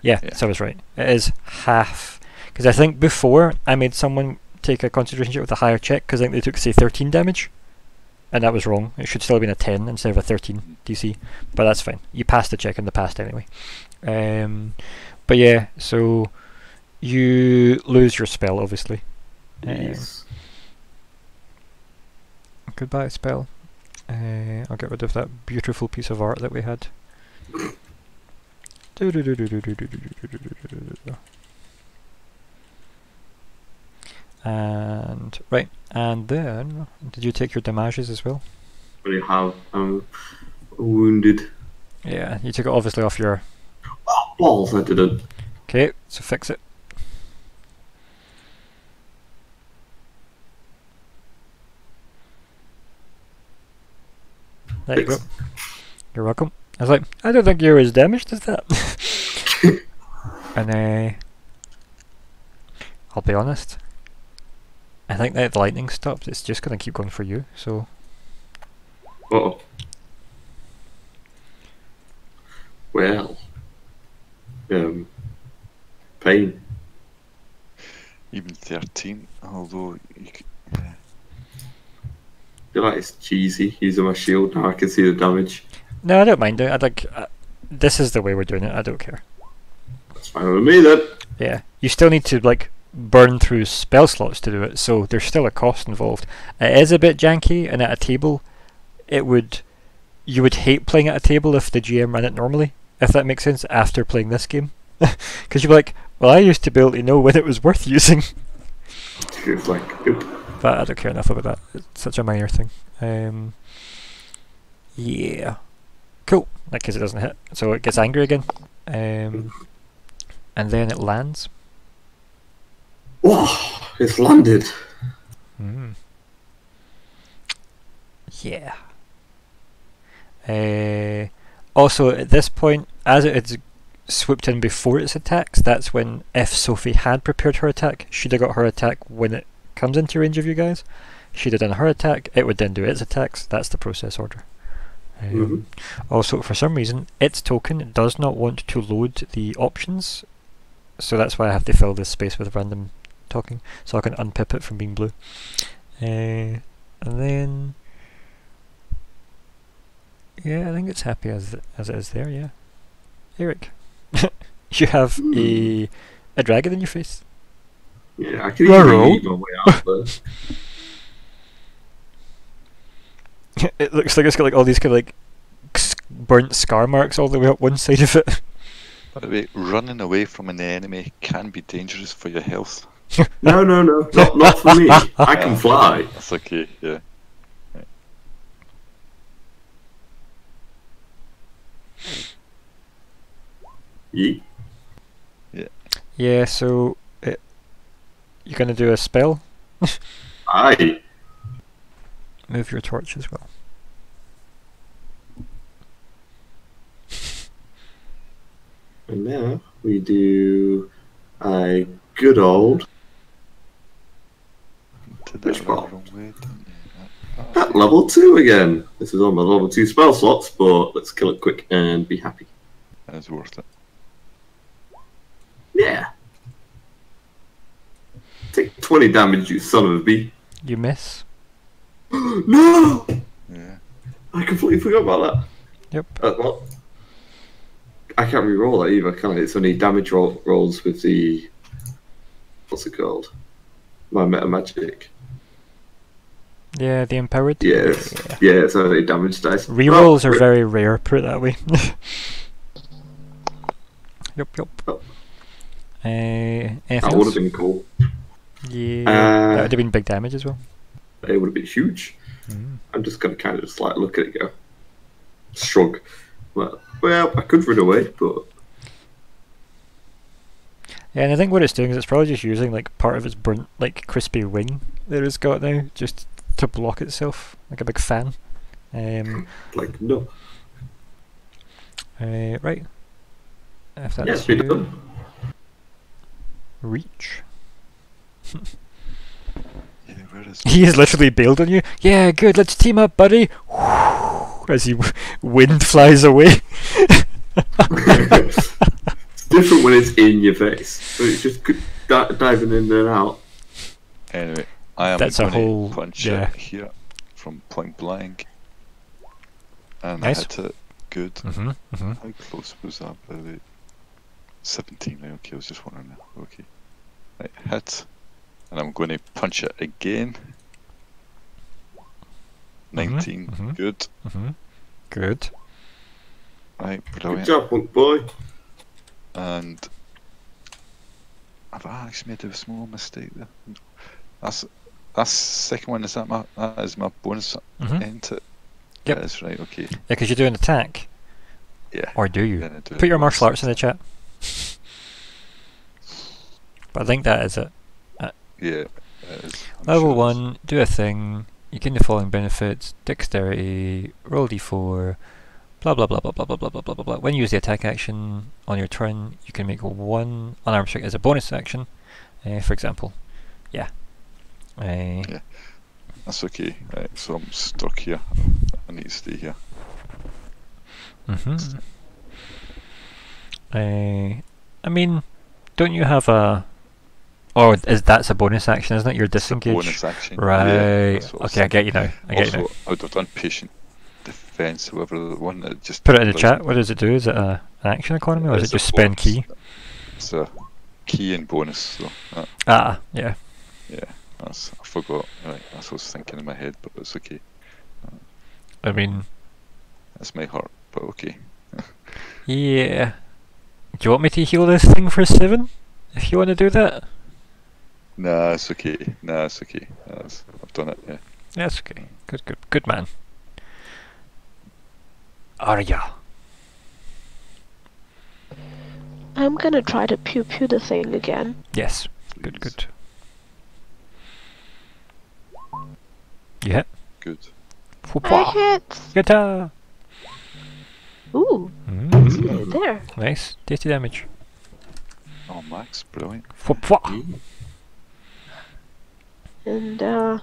Yeah, so I was right. It is half. Because I think before I made someone take a concentration check with a higher check because I think they took, say, 13 damage, and that was wrong. It should still have been a 10 instead of a 13 DC, but that's fine. You passed the check in the past anyway. But yeah, so you lose your spell, obviously. Yes. Goodbye spell. I'll get rid of that beautiful piece of art that we had. And right, and then did you take your damages as well? We have wounded. Yeah, you took it obviously off your. Oh, balls! I didn't. Okay, so fix it. There you go. You're welcome. I was like, I don't think you're as damaged as that. And I'll be honest. I think that the lightning stopped, it's just going to keep going for you, so... Uh-oh. Well... Pain. Even 13, although... You could, yeah. I feel like it's cheesy, using my shield now I can see the damage. No, I don't mind it, I like... this is the way we're doing it, I don't care. That's fine with me then! Yeah, you still need to, like... burn through spell slots to do it, so there's still a cost involved. It is a bit janky, and at a table it would, you would hate playing at a table if the GM ran it normally, if that makes sense, after playing this game, because you'd be like, well, I used to be able to know when it was worth using. It's like, oop. But I don't care enough about that, it's such a minor thing. Yeah, cool, that case it doesn't hit, so it gets angry again, and then it lands. Oh, it's landed. Mm. Yeah. Also, at this point, as it had swooped in before its attacks, that's when, if Sophie had prepared her attack, she'd have got her attack when it comes into range of you guys. She'd have done her attack, it would then do its attacks. That's the process order. Also, for some reason, its token does not want to load the options, so that's why I have to fill this space with random talking, so I can unpip it from being blue. And then, yeah, I think it's happy as it is there. Yeah, Aeric, you have a dragon in your face. Yeah, I can even my way out there. It looks like it's got like all these kind of like burnt scar marks all the way up one side of it. By the way, running away from an enemy can be dangerous for your health. No, not for me. I can fly. That's okay, yeah. Right. Yeah, so... you're going to do a spell? Aye. Move your torch as well. And now we do a good old Witch Bolt. At level 2 again! This is on my level 2 spell slots, but let's kill it quick and be happy. That's worth it. Yeah! Take 20 damage, you son of a bee. You miss. No! Yeah. I completely forgot about that. Yep. Well, I can't re-roll that either, can I? It's only damage rolls with the... what's it called? My meta magic. Yeah, the empowered? Yes. Yeah, it's only damage dice. Re-rolls are very rare, put it that way. Yup. Oh. That would have been cool. Yeah, that would have been big damage as well. It would have been huge. I'm just going to kind of just like look at it go. shrug. Well, I could run away, but... Yeah, and I think what it's doing is it's probably just using like part of its burnt, like crispy wing that it's got now, just to block itself, like a big fan. Like no. Right. If that yes, we do. Reach. He is literally bailed on you. Yeah, good. Let's team up, buddy. As he wind flies away. It's different when it's in your face. But it's just diving in and out. Anyway, I am that's a whole punch here from point blank. And nice. I had to good. How close was that? 17. Okay, I was just wondering now. Okay, right, hit, and I'm going to punch it again. 19. Good. Good. Right, brilliant. Good job, boy. And I've actually made a small mistake there. That's second one. Is that my? That is my bonus end to. Yep. That's right, okay. Yeah, because you do an attack. Yeah. Or do you? Do put your martial arts in the chat. But I think that is it. Yeah. That is, Level sure 1, do a thing, you gain the following benefits, dexterity, roll d4, blah blah blah blah blah blah blah blah blah blah. When you use the attack action on your turn, you can make one unarmed strike as a bonus action, for example. Yeah. Yeah. That's okay. Right, so I'm stuck here. I need to stay here. I mean, don't you have a? Oh, is that's a bonus action, isn't it? You're disengaged. Bonus action. Right. Yeah, okay, I get you now. I get you now. I would have done patient defense, however, the one that just put it in the chat. What does it do? Is it an action economy, or is it just spend key? It's a key and bonus. So that. Ah, yeah. Yeah. I forgot. Right, that's what I was thinking in my head, but it's okay. I mean, that's my heart, but okay. Yeah. Do you want me to heal this thing for 7? If you want to do that. Nah, it's okay. I've done it. Yeah. Yeah, it's okay. Good, good, good man. Arya. I'm gonna try to pew pew the thing again. Yes. Please. Good, good. You hit. Good. I hit. Guitar. Ooh. Good there. Nice. Tasty damage. Oh, max. Brilliant. And, I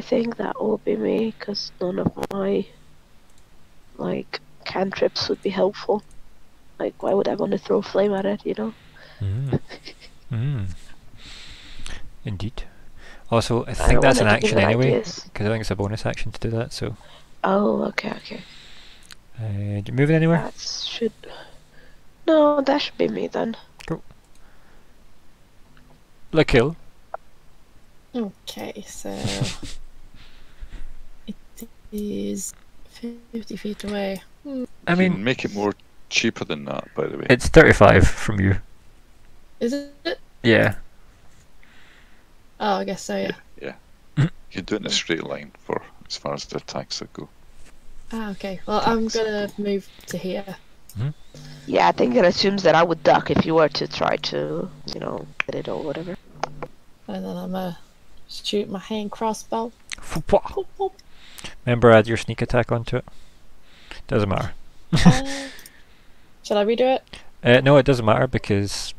think that will be me, because none of my, like, cantrips would be helpful. Like, why would I want to throw flame at it, you know? Indeed. Also, I think that's an action anyway, because I think it's a bonus action to do that, so... Oh, okay, okay. You moving anywhere? That should... No, that should be me then. Cool. The kill. Okay, so... it is 50 feet away. I mean... Make it more cheaper than that, by the way. It's 35 from you. Is it? Yeah. Oh, I guess so, yeah. Yeah, yeah. You're doing a straight line for as far as the attacks go. Ah, okay. Well, I'm gonna move to here. Yeah, I think it assumes that I would duck if you were to try to, you know, get it or whatever. And then I'm gonna shoot my hand crossbow. Remember, add your sneak attack onto it. Doesn't matter. Shall I redo it? No, it doesn't matter because...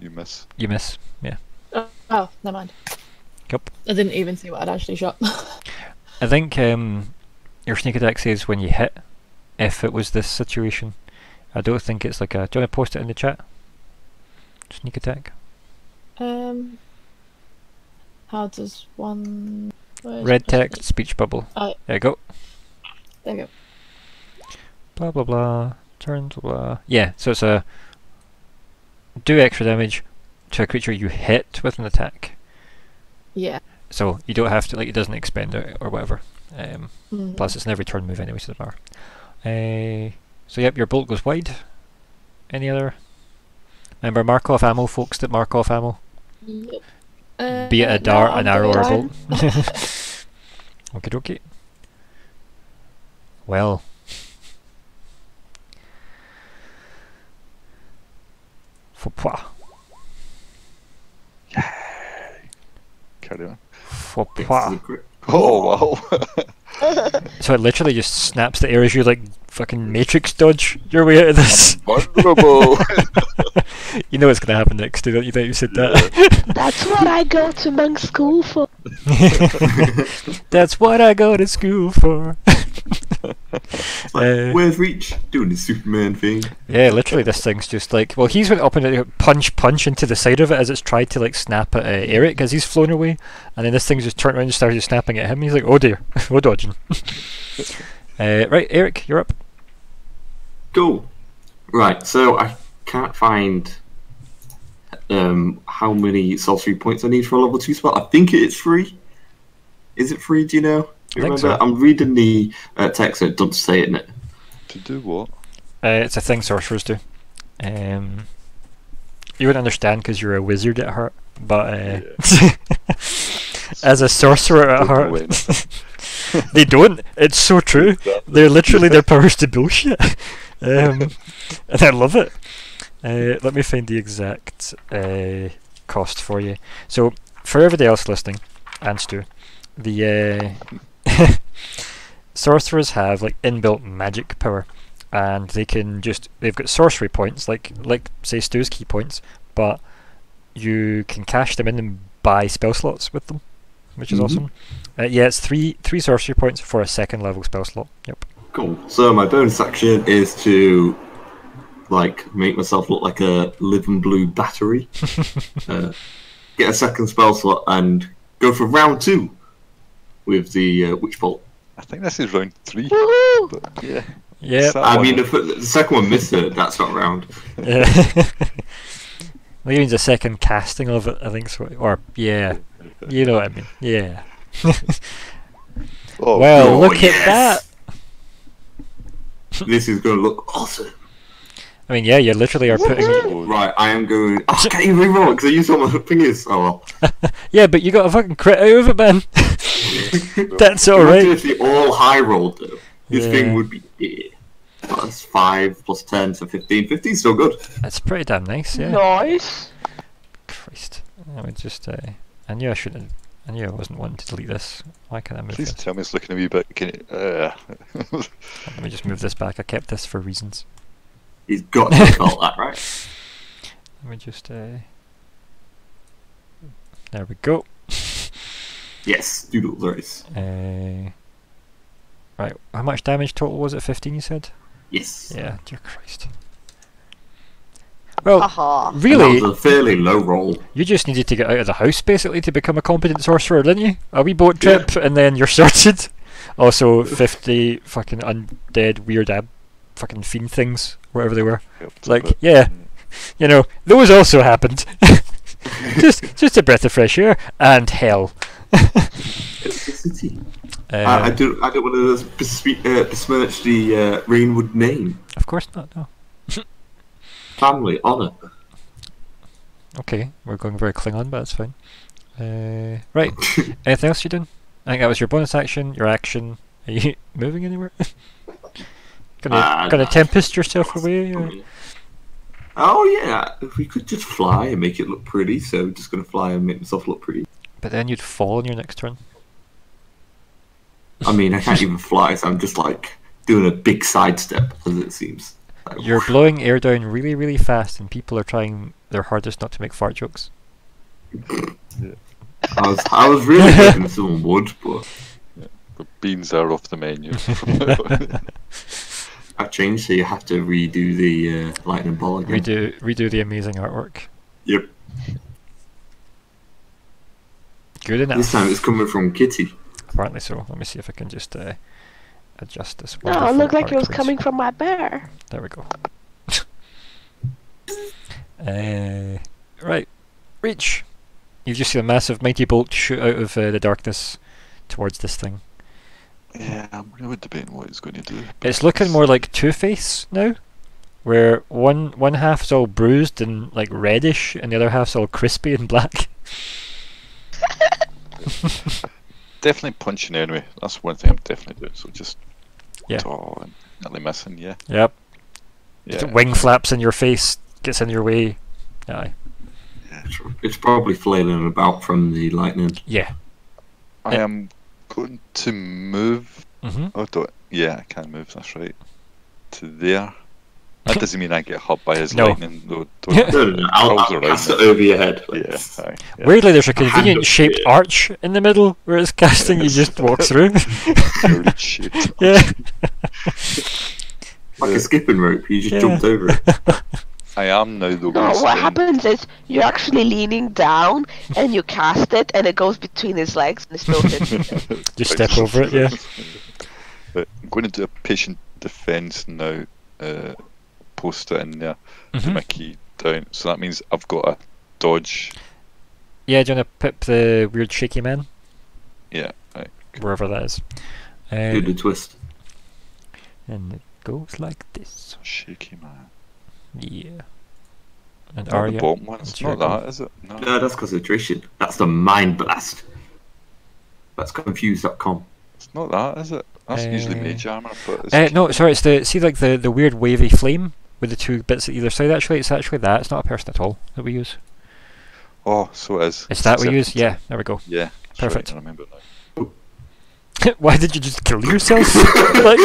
You miss. You miss, yeah. Oh, never mind. Yep. I didn't even see what I'd actually shot. I think your sneak attack says when you hit, if it was this situation. I don't think it's like a... Do you want to post it in the chat? Sneak attack. How does one... Red text, speech bubble. Oh. There you go. There you go. Blah blah blah. Turn blah, blah. Yeah, so it's a... Do extra damage to a creature you hit with an attack. Yeah. So you don't have to, like, it doesn't expend it or whatever. Plus it's an every turn move anyway, so it doesn't matter. So yep, your bolt goes wide. Any other? Remember, mark off ammo, folks that mark off ammo. Yep. Be it a dart, an arrow, or a bolt. Okie dokie. Well. For pois. Carry on. For pois. Oh, wow. So it literally just snaps the air as you, like, fucking Matrix dodge your way out of this. Vulnerable. You know what's going to happen next, don't you? That you said that. That's what I go to monk school for. That's what I go to school for. Like, where's Reach? Doing the Superman thing. Yeah, literally this thing's just like, well, he's went up and punch into the side of it as it's tried to like snap at Aeric as he's flown away, and then this thing's just turned around and started snapping at him. He's like, oh dear, we're dodging. Right, Aeric, you're up. Cool. Right, so I can't find how many sorcery points I need for a level 2 spell. I think it's 3. Is it 3, do you know? Remember, so. I'm reading the text, so it doesn't say it in it. To do what? It's a thing sorcerers do. You wouldn't understand because you're a wizard at heart, but yeah. As a sorcerer at heart, they don't. It's so true. They're literally their powers to bullshit, and I love it. Let me find the exact cost for you. So for everybody else listening, and Stu, the sorcerers have like inbuilt magic power, and they can just, they've got sorcery points like say Stu's key points, but you can cash them in and buy spell slots with them, which is awesome. Yeah, it's three sorcery points for a 2nd level spell slot. Yep. Cool. So my bonus action is to like make myself look like a living blue battery, get a 2nd spell slot, and go for round 2 with the Witch Bolt. I think this is round 3. But yeah. Yeah. I mean, if the 2nd one missed it, that's not round. Yeah. Well, it means a 2nd casting of it, I think. So. Or, yeah. You know what I mean. Yeah. Oh, well, look yes. at that. This is going to look awesome. I mean, yeah, you literally are putting... Right, I am going... Oh, I can't even reroll because I used all my fingers. Oh, well. Yeah, but you got a fucking crit out of it, man. That's alright. If they all high rolled, though, this thing would be dead. That's 5 plus 10, so 15. 15's still good. That's pretty damn nice, yeah. Nice! Christ. I would just... I knew I shouldn't... I knew I wasn't wanting to delete this. Why can't I move Please it? Tell me it's looking a wee bit... Can it, Let me just move this back. I kept this for reasons. He's got to call that, right? Let me just... There we go. Yes, doodle race. Right, how much damage total was it? 15, you said? Yes. Yeah, dear Christ. Well, really... That was a fairly low roll. You just needed to get out of the house, basically, to become a competent sorcerer, didn't you? A wee boat trip, and then you're sorted. Also, 50 fucking undead weird ab fucking fiend things, whatever they were. Like, yeah, you know, those also happened. just a breath of fresh air and hell. It's the city. I don't want to besmirch the Rainwood name. Of course not. No. Family honor. Okay, we're going very Klingon, but that's fine. Right. Anything else you're doing? I think that was your bonus action. Your action. Are you moving anywhere? Gonna tempest yourself away? Or? Oh yeah, if we could just fly and make it look pretty, so just gonna fly and make myself look pretty. But then you'd fall on your next turn. I mean, I can't even fly, so I'm just like doing a big sidestep, as it seems. Like, you're blowing air down really, really fast, and people are trying their hardest not to make fart jokes. I was really hoping someone would, but... The beans are off the menu. I've changed, so you have to redo the lightning ball again. Redo the amazing artwork. Yep. Good enough. This time it's coming from Kitty. Apparently so. Let me see if I can just adjust this. No, it looked like it was coming from my bear. There we go. Right. Reach. You just see a massive mighty bolt shoot out of the darkness towards this thing. Yeah, I'm really debating what it's going to do. It's looking more like Two-Face now, where one half's all bruised and like reddish, and the other half's all crispy and black. Definitely punching anyway. That's one thing I'm definitely doing. So just Yeah. Tall and nearly missing, yeah. Yep. Yeah. Wing flaps in your face, gets in your way. Aye. Yeah, it's probably flailing about from the lightning. Yeah. I am going to move. Mm-hmm. Oh, yeah, I can move, that's right. To there. That doesn't mean I get hurt by his lightning, though. No, I'll cast it over your head. Yeah, sorry, yeah. Weirdly, there's a convenient shaped arch in the middle where it's casting, you just walk through. Yeah. Like a skipping rope, you just jumped over it. I am now the one. No, what happens is you're actually leaning down and you cast it and it goes between his legs and it's noted. Just step over it, yeah. But I'm going to do a patient defense now. Post it in there, put my key down. So that means I've got a dodge. Yeah, do you want to pip the weird shaky man? Yeah. Right, cool. Wherever that is. Do the twist. And it goes like this. Shaky man. Yeah. And Arya, the bottom one? It's not that, is it? No, no, that's concentration. That's the mind blast. That's confused.com. It's not that, is it? That's usually mage armor, but it's no, sorry, it's the, see, like the weird wavy flame with the two bits at either side. Actually, it's actually that. It's not a person at all that we use. Oh, so it is. It's that we use. Yeah, there we go. Yeah, perfect. Right, I remember now. Why did you just kill yourself? Like,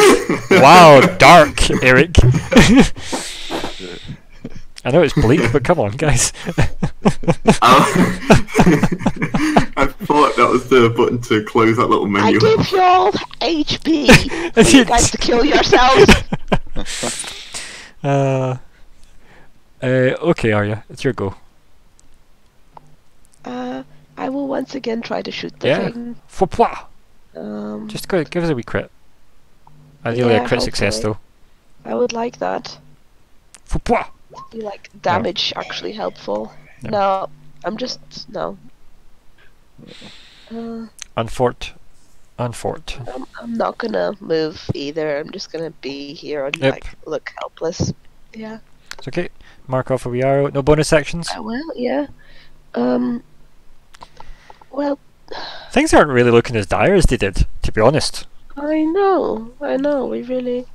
wow, dark, Aeric. I know it's bleak, but come on, guys. I thought that was the button to close that little menu. I give you all HP for you guys to kill yourselves. Okay, Arya, it's your go. I will once again try to shoot the thing. Faux pas. Just go, give us a wee crit. Ideally a crit success, though. I would like that. Faux pas. Be like damage actually helpful. No. No, I'm just Unfort. I'm not gonna move either. I'm just gonna be here and like look helpless. Yeah. It's okay. Mark off where we are. No bonus actions. I will. Yeah. Well. Things aren't really looking as dire as they did, to be honest. I know. I know. We really.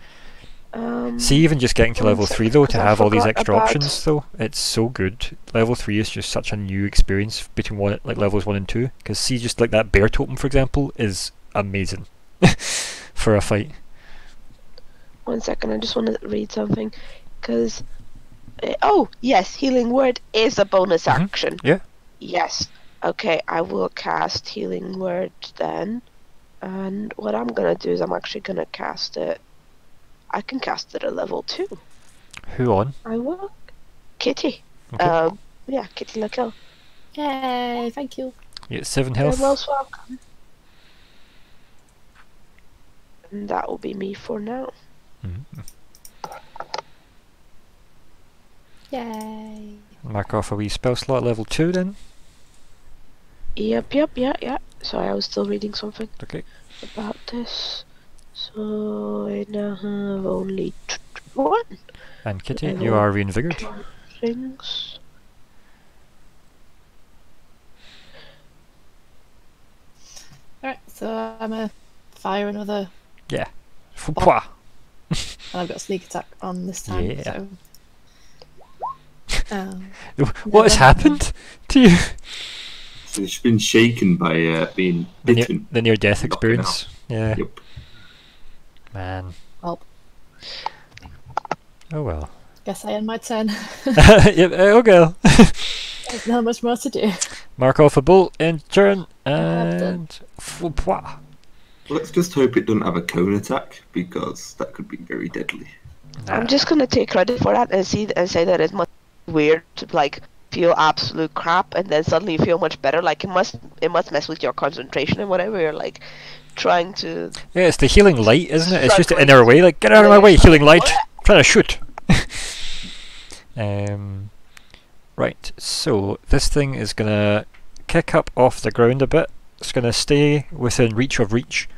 See, even just getting to level 3 though, to have all these extra options though, it's so good. Level 3 is just such a new experience between one, like levels 1 and 2, because see, just like that bear totem for example is amazing for a fight. One second, I just want to read something, because oh yes, healing word is a bonus action. Yeah. Yes. Okay, I will cast healing word then, and what I'm gonna do is I'm actually gonna cast it. I can cast it at level 2. Who on? I will. Kitty. Okay. Yeah, Kitty Lakel. Yay, thank you. You get 7 health. You're most welcome. And that will be me for now. Yay. Mark off a wee spell slot level 2 then. Yep, yep, yeah, yeah. Sorry, I was still reading something. Okay. About this. So I now have only 1. And Kitty, you are reinvigorated. Things. Alright, so I'm gonna fire another. Yeah. Foupois. And I've got a sneak attack on this time. Yeah. So. What has happened to you? So it's been shaken by being bitten. The near-death experience. Yeah. Yep. Man. Oh. Oh well. Guess I end my turn. Yep, oh girl. There's not much more to do. Mark off a bolt and turn and foupois. Let's just hope it doesn't have a cone attack, because that could be very deadly. Nah. I'm just gonna take credit for that and see and say that it must be weird to like feel absolute crap and then suddenly you feel much better. Like it must mess with your concentration and whatever you're like trying to. Yeah, it's the healing light, isn't it? It's just in our way, like, get out of my way, healing light! I'm trying to shoot! Right, so this thing is gonna kick up off the ground a bit. It's gonna stay within reach of Reach,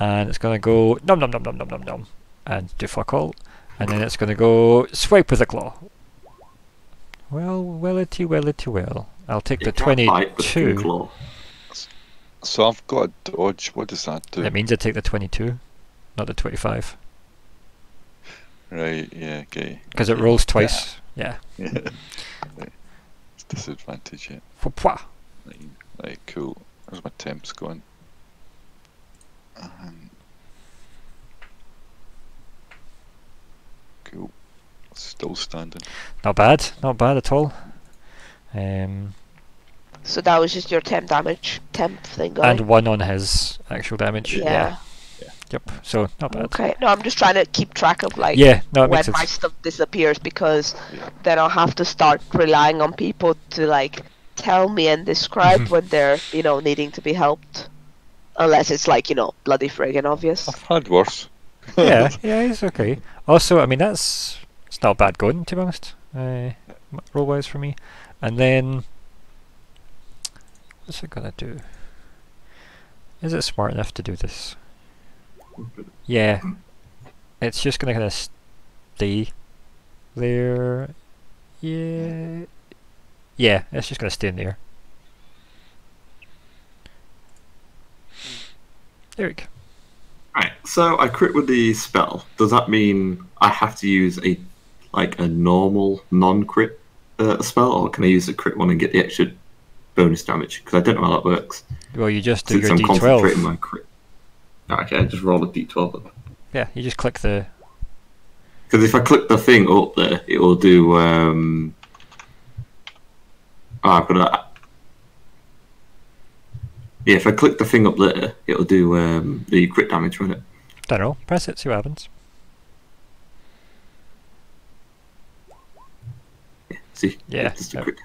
and it's gonna go nom nom nom nom nom nom nom and do fuck all, and then it's gonna go swipe with a claw. Well, wellity, wellity, well. I'll take the 22. So I've got a dodge, what does that do? It means I take the 22, not the 25. Right, yeah, okay. Because it rolls twice. Yeah. Yeah. It's disadvantage, yeah. For pois. Right, cool. Where's my temps going? Cool. Still standing. Not bad, not bad at all. So that was just your temp damage, temp thing going. And one on his actual damage. Yeah. Yep, so not bad. Okay, no, I'm just trying to keep track of like when my stuff disappears, because then I'll have to start relying on people to like tell me and describe when they're, you know, needing to be helped. Unless it's like, you know, bloody friggin' obvious. I've had worse. Yeah, yeah, it's okay. Also, I mean, that's, it's not bad going, to be honest, roll-wise for me. And then, what's it gonna do? Is it smart enough to do this? Yeah, it's just gonna kind of stay there. Yeah, yeah, it's just gonna stay in there. There we go. Alright, so I crit with the spell. Does that mean I have to use a like a normal non-crit spell, or can I use a crit one and get the extra bonus damage? Because I don't know how that works. Well, you just do your D12. Since I'm concentrating my crit. Okay, I just roll a d12. Yeah, you just click the... Because if I click the thing up there, it will do... Oh, I've got to... Yeah, if I click the thing up there, it'll do the crit damage, won't it? Don't know. Press it, see what happens. Yeah, see? Yeah,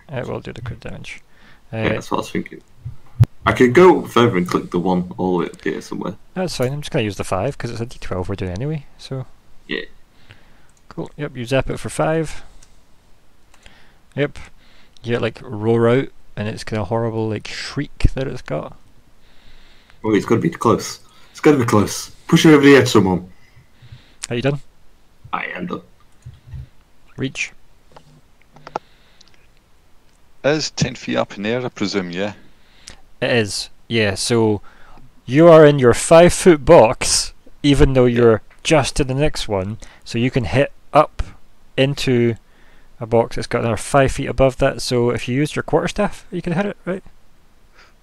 it will do the crit damage. Yeah, that's what I was thinking. I could go further and click the one all the way up here somewhere. That's fine, I'm just going to use the 5 because it's a d12 we're doing anyway, so... Yeah. Cool, yep, you zap it for 5. Yep. You like roar out and it's kind of horrible like shriek that it's got. Oh, it's got to be close. It's got to be close. Push it over the edge, someone. Are you done? I am done. Reach. Is 10 feet up in the air, I presume, yeah? It is, yeah, so you are in your 5-foot box, even though you're just in the next one, so you can hit up into a box that's got another 5 feet above that, so if you used your quarterstaff, you can hit it, right?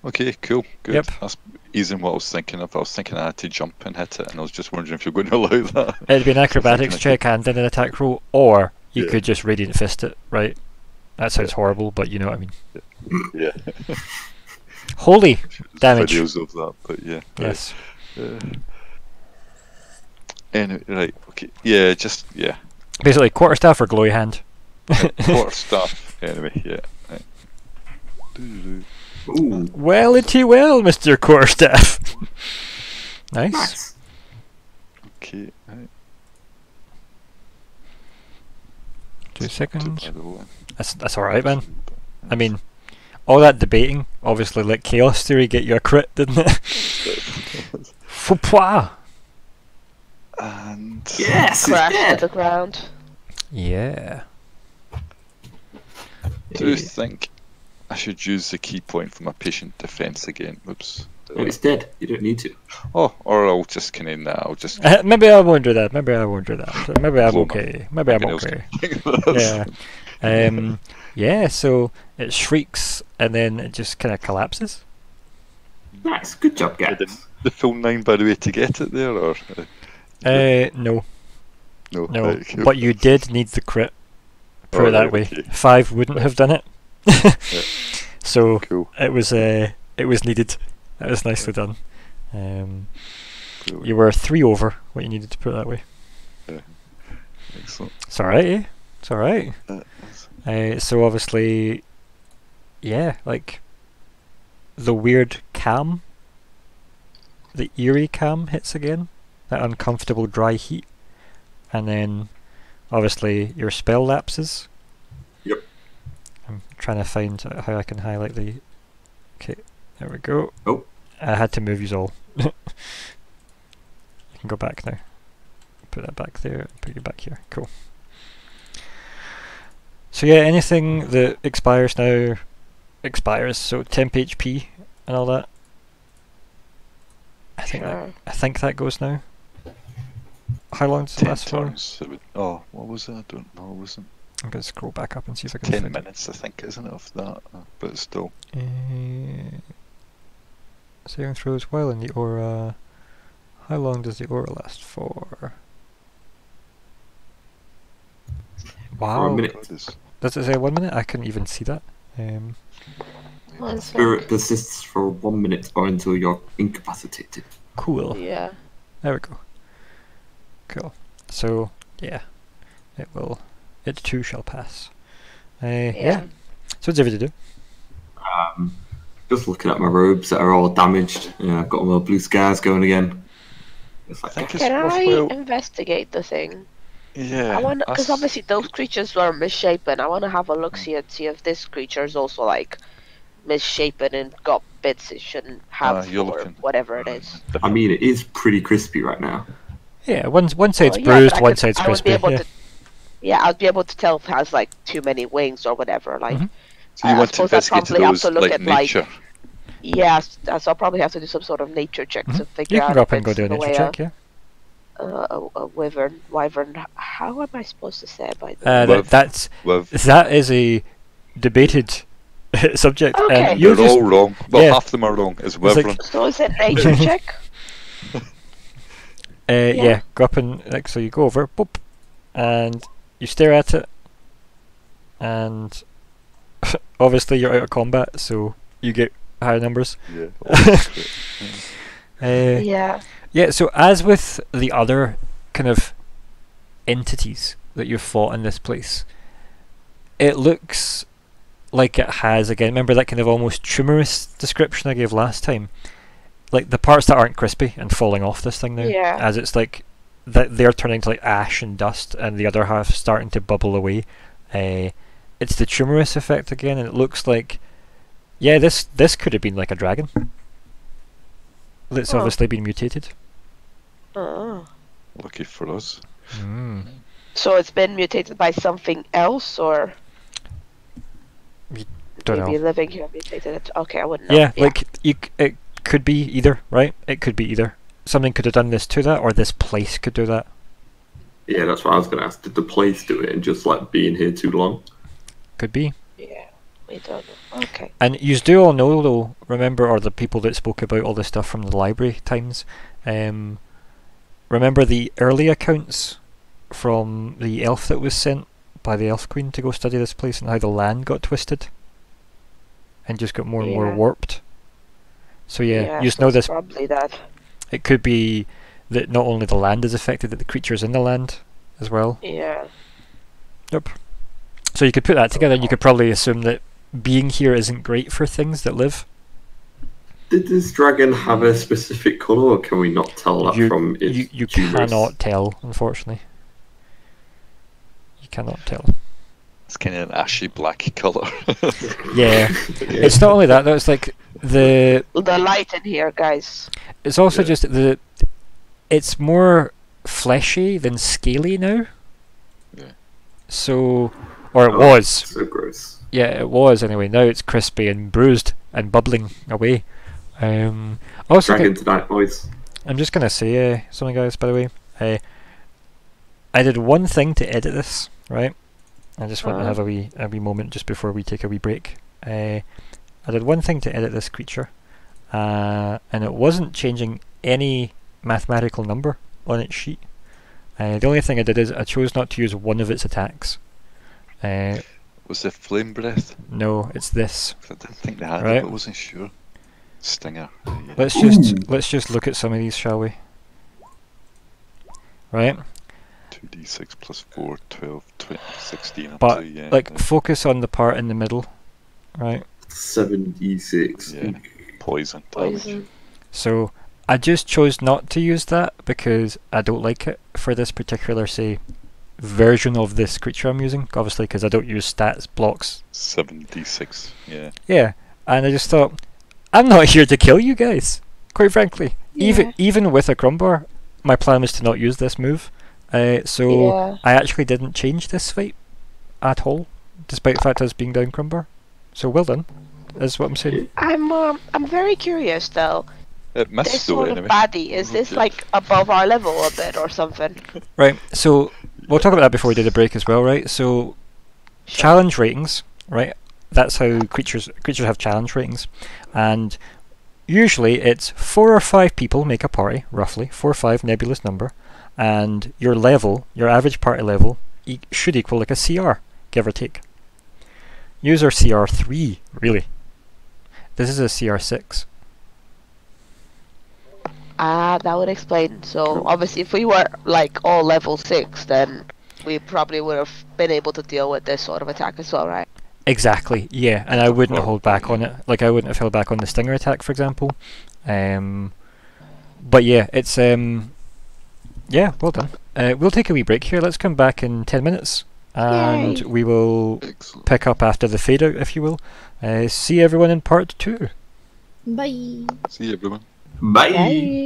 Okay, cool, good. Yep. That's easier than what I was thinking of. I was thinking I had to jump and hit it, and I was just wondering if you're going to allow that. It'd be an acrobatics check and then an attack roll, or you could just radiant fist it, right? That sounds horrible, but you know what I mean. Yeah. Holy damage! Videos of that, but yeah. Yes. Anyway, right. Okay. Yeah. Just yeah. Basically, quarterstaff or glowy hand. Quarterstaff. Anyway, yeah. Right. Ooh. Well, itty well, Mister Quarterstaff. Nice. Nice. Okay. Right. 2 seconds. That's all right, man. I mean. All that debating, obviously, let Chaos Theory get you a crit, didn't it? Faux pas! And... Yes! Crash to the ground. Yeah. Do you think I should use the key point for my patient defense again? Oops. Oh, it's dead. You don't need to. Oh, or I'll just kind of... I'll just... maybe I won't do that. Maybe I won't do that. Maybe I'm okay. Maybe I'm okay. Yeah. Yeah, so it shrieks and then it just kind of collapses. Nice, good job, guys. The full 9 by the way to get it there, or? No. No. No. Right, but you did need the crit. Put it that way. 5 wouldn't have done it. So it was needed. That was nicely done. You were 3 over what you needed to put it that way. Yeah. Excellent. It's alright, eh? It's alright. So obviously, yeah, like the weird calm, the eerie calm hits again, that uncomfortable dry heat, and then obviously your spell lapses. Yep. I'm trying to find how I can highlight the... Okay, there we go. Oh. I had to move you all. You can go back now. Put that back there, put you back here, cool. So yeah, anything that expires now expires. So temp HP and all that. I think that goes now. How long does it last for? Oh, what was it? I don't know, listen. I'm going to scroll back up and see if I can 10 minutes, I think, isn't it, of that? But still. Saving throws while in the aura. How long does the aura last for? Wow. For a minute. Does it say 1 minute? I couldn't even see that. Spirit persists for 1 minute or until you're incapacitated. Cool. Yeah. There we go. Cool. So, yeah. It will... It too shall pass. Yeah. So what's everything to do? Just looking at my robes that are all damaged. Yeah, I've got all my blue scars going again. Like, Can I investigate the thing? Yeah. Because obviously those creatures were misshapen. I want to have a look see and see if this creature is also like misshapen and got bits it shouldn't have or whatever it is. I mean, it is pretty crispy right now. Yeah, one side's bruised, one side's crispy. Yeah, I'd be able to tell if it has like too many wings or whatever. Like, so you want to investigate those, like nature? Yeah, so I'll probably have to do some sort of nature check to figure out. You can go up and go do a nature check, yeah. A wyvern. How am I supposed to say it by the way? That is a debated subject. Okay. You're all wrong. Well, half of them are wrong. It's wyvern. So is it nature check? Yeah, go up and like so. You go over, boop, and you stare at it, and obviously you're out of combat, so you get higher numbers. Yeah. Yeah, so as with the other kind of entities that you've fought in this place, it looks like it has, again, remember that kind of almost tumorous description I gave last time? Like the parts that aren't crispy and falling off this thing now, as it's like they're turning to like ash and dust and the other half starting to bubble away. It's the tumorous effect again, and it looks like, yeah, this could have been like a dragon. That's obviously been mutated. Oh. Lucky for us. Mm. So it's been mutated by something else, or we don't know. Living here mutated it. Okay, I wouldn't know. Yeah, like it could be either, right? It could be either. Something could have done this to that, or this place could do that. Yeah, that's what I was going to ask. Did the place do it, and just like being here too long? Could be. Yeah. We don't know. Okay. And you do all know, though, remember, or the people that spoke about all this stuff from the library times, remember the early accounts from the elf that was sent by the elf queen to go study this place and how the land got twisted and just got more and more warped? So yeah you just know this. Probably that. It could be that not only the land is affected, that the creatures in the land as well. Yeah. Yep. So you could put that together and you could probably assume that being here isn't great for things that live. Did this dragon have a specific colour, or can we not tell that from its You cannot tell, unfortunately. You cannot tell. It's kind of an ashy black colour. Yeah. It's not only that, though, it's like the light in here, guys. It's also just it's more fleshy than scaly now. Yeah. So, or it was. So gross. Yeah, it was anyway. Now it's crispy and bruised and bubbling away. Also, dragon tonight, boys. I'm just gonna say something, guys. By the way, I did one thing to edit this. Right, I just want to have a wee moment just before we take a wee break. I did one thing to edit this creature, and it wasn't changing any mathematical number on its sheet. The only thing I did is I chose not to use one of its attacks. Was it flame breath? No, it's this. I didn't think they had it, but I wasn't sure. Stinger. Yeah. Let's just look at some of these, shall we? Right. 2d6 plus 4, 12, 20, 16. But focus on the part in the middle, right? 7d6. Yeah. Poison damage. So I just chose not to use that because I don't like it for this particular version of this creature I'm using, obviously, because I don't use stats blocks. 7d6, yeah. Yeah, and I just thought, I'm not here to kill you guys, quite frankly. Yeah. Even with a Crumbar, my plan was to not use this move, so I actually didn't change this fight at all, despite the fact I was being down Crumbar. So well done, is what I'm saying. I'm very curious, though. It missed this sort of baddie, is this like above our level a bit or something? Right, so we'll talk about that before we do the break as well, right? So challenge ratings, right? That's how creatures have challenge ratings, and usually it's 4 or 5 people make a party, roughly 4 or 5 nebulous number, and your level, your average party level, should equal like a CR, give or take. Use our CR3 really. This is a CR6. That would explain. So obviously if we were like all level 6, then we probably would have been able to deal with this sort of attack as well, right? Exactly, yeah, and I wouldn't hold back on it. Like I wouldn't have held back on the stinger attack, for example. But yeah, it's yeah, well done. We'll take a wee break here. Let's come back in 10 minutes and we will pick up after the fade out, if you will. See everyone in part 2. Bye. See everyone. Bye. Bye.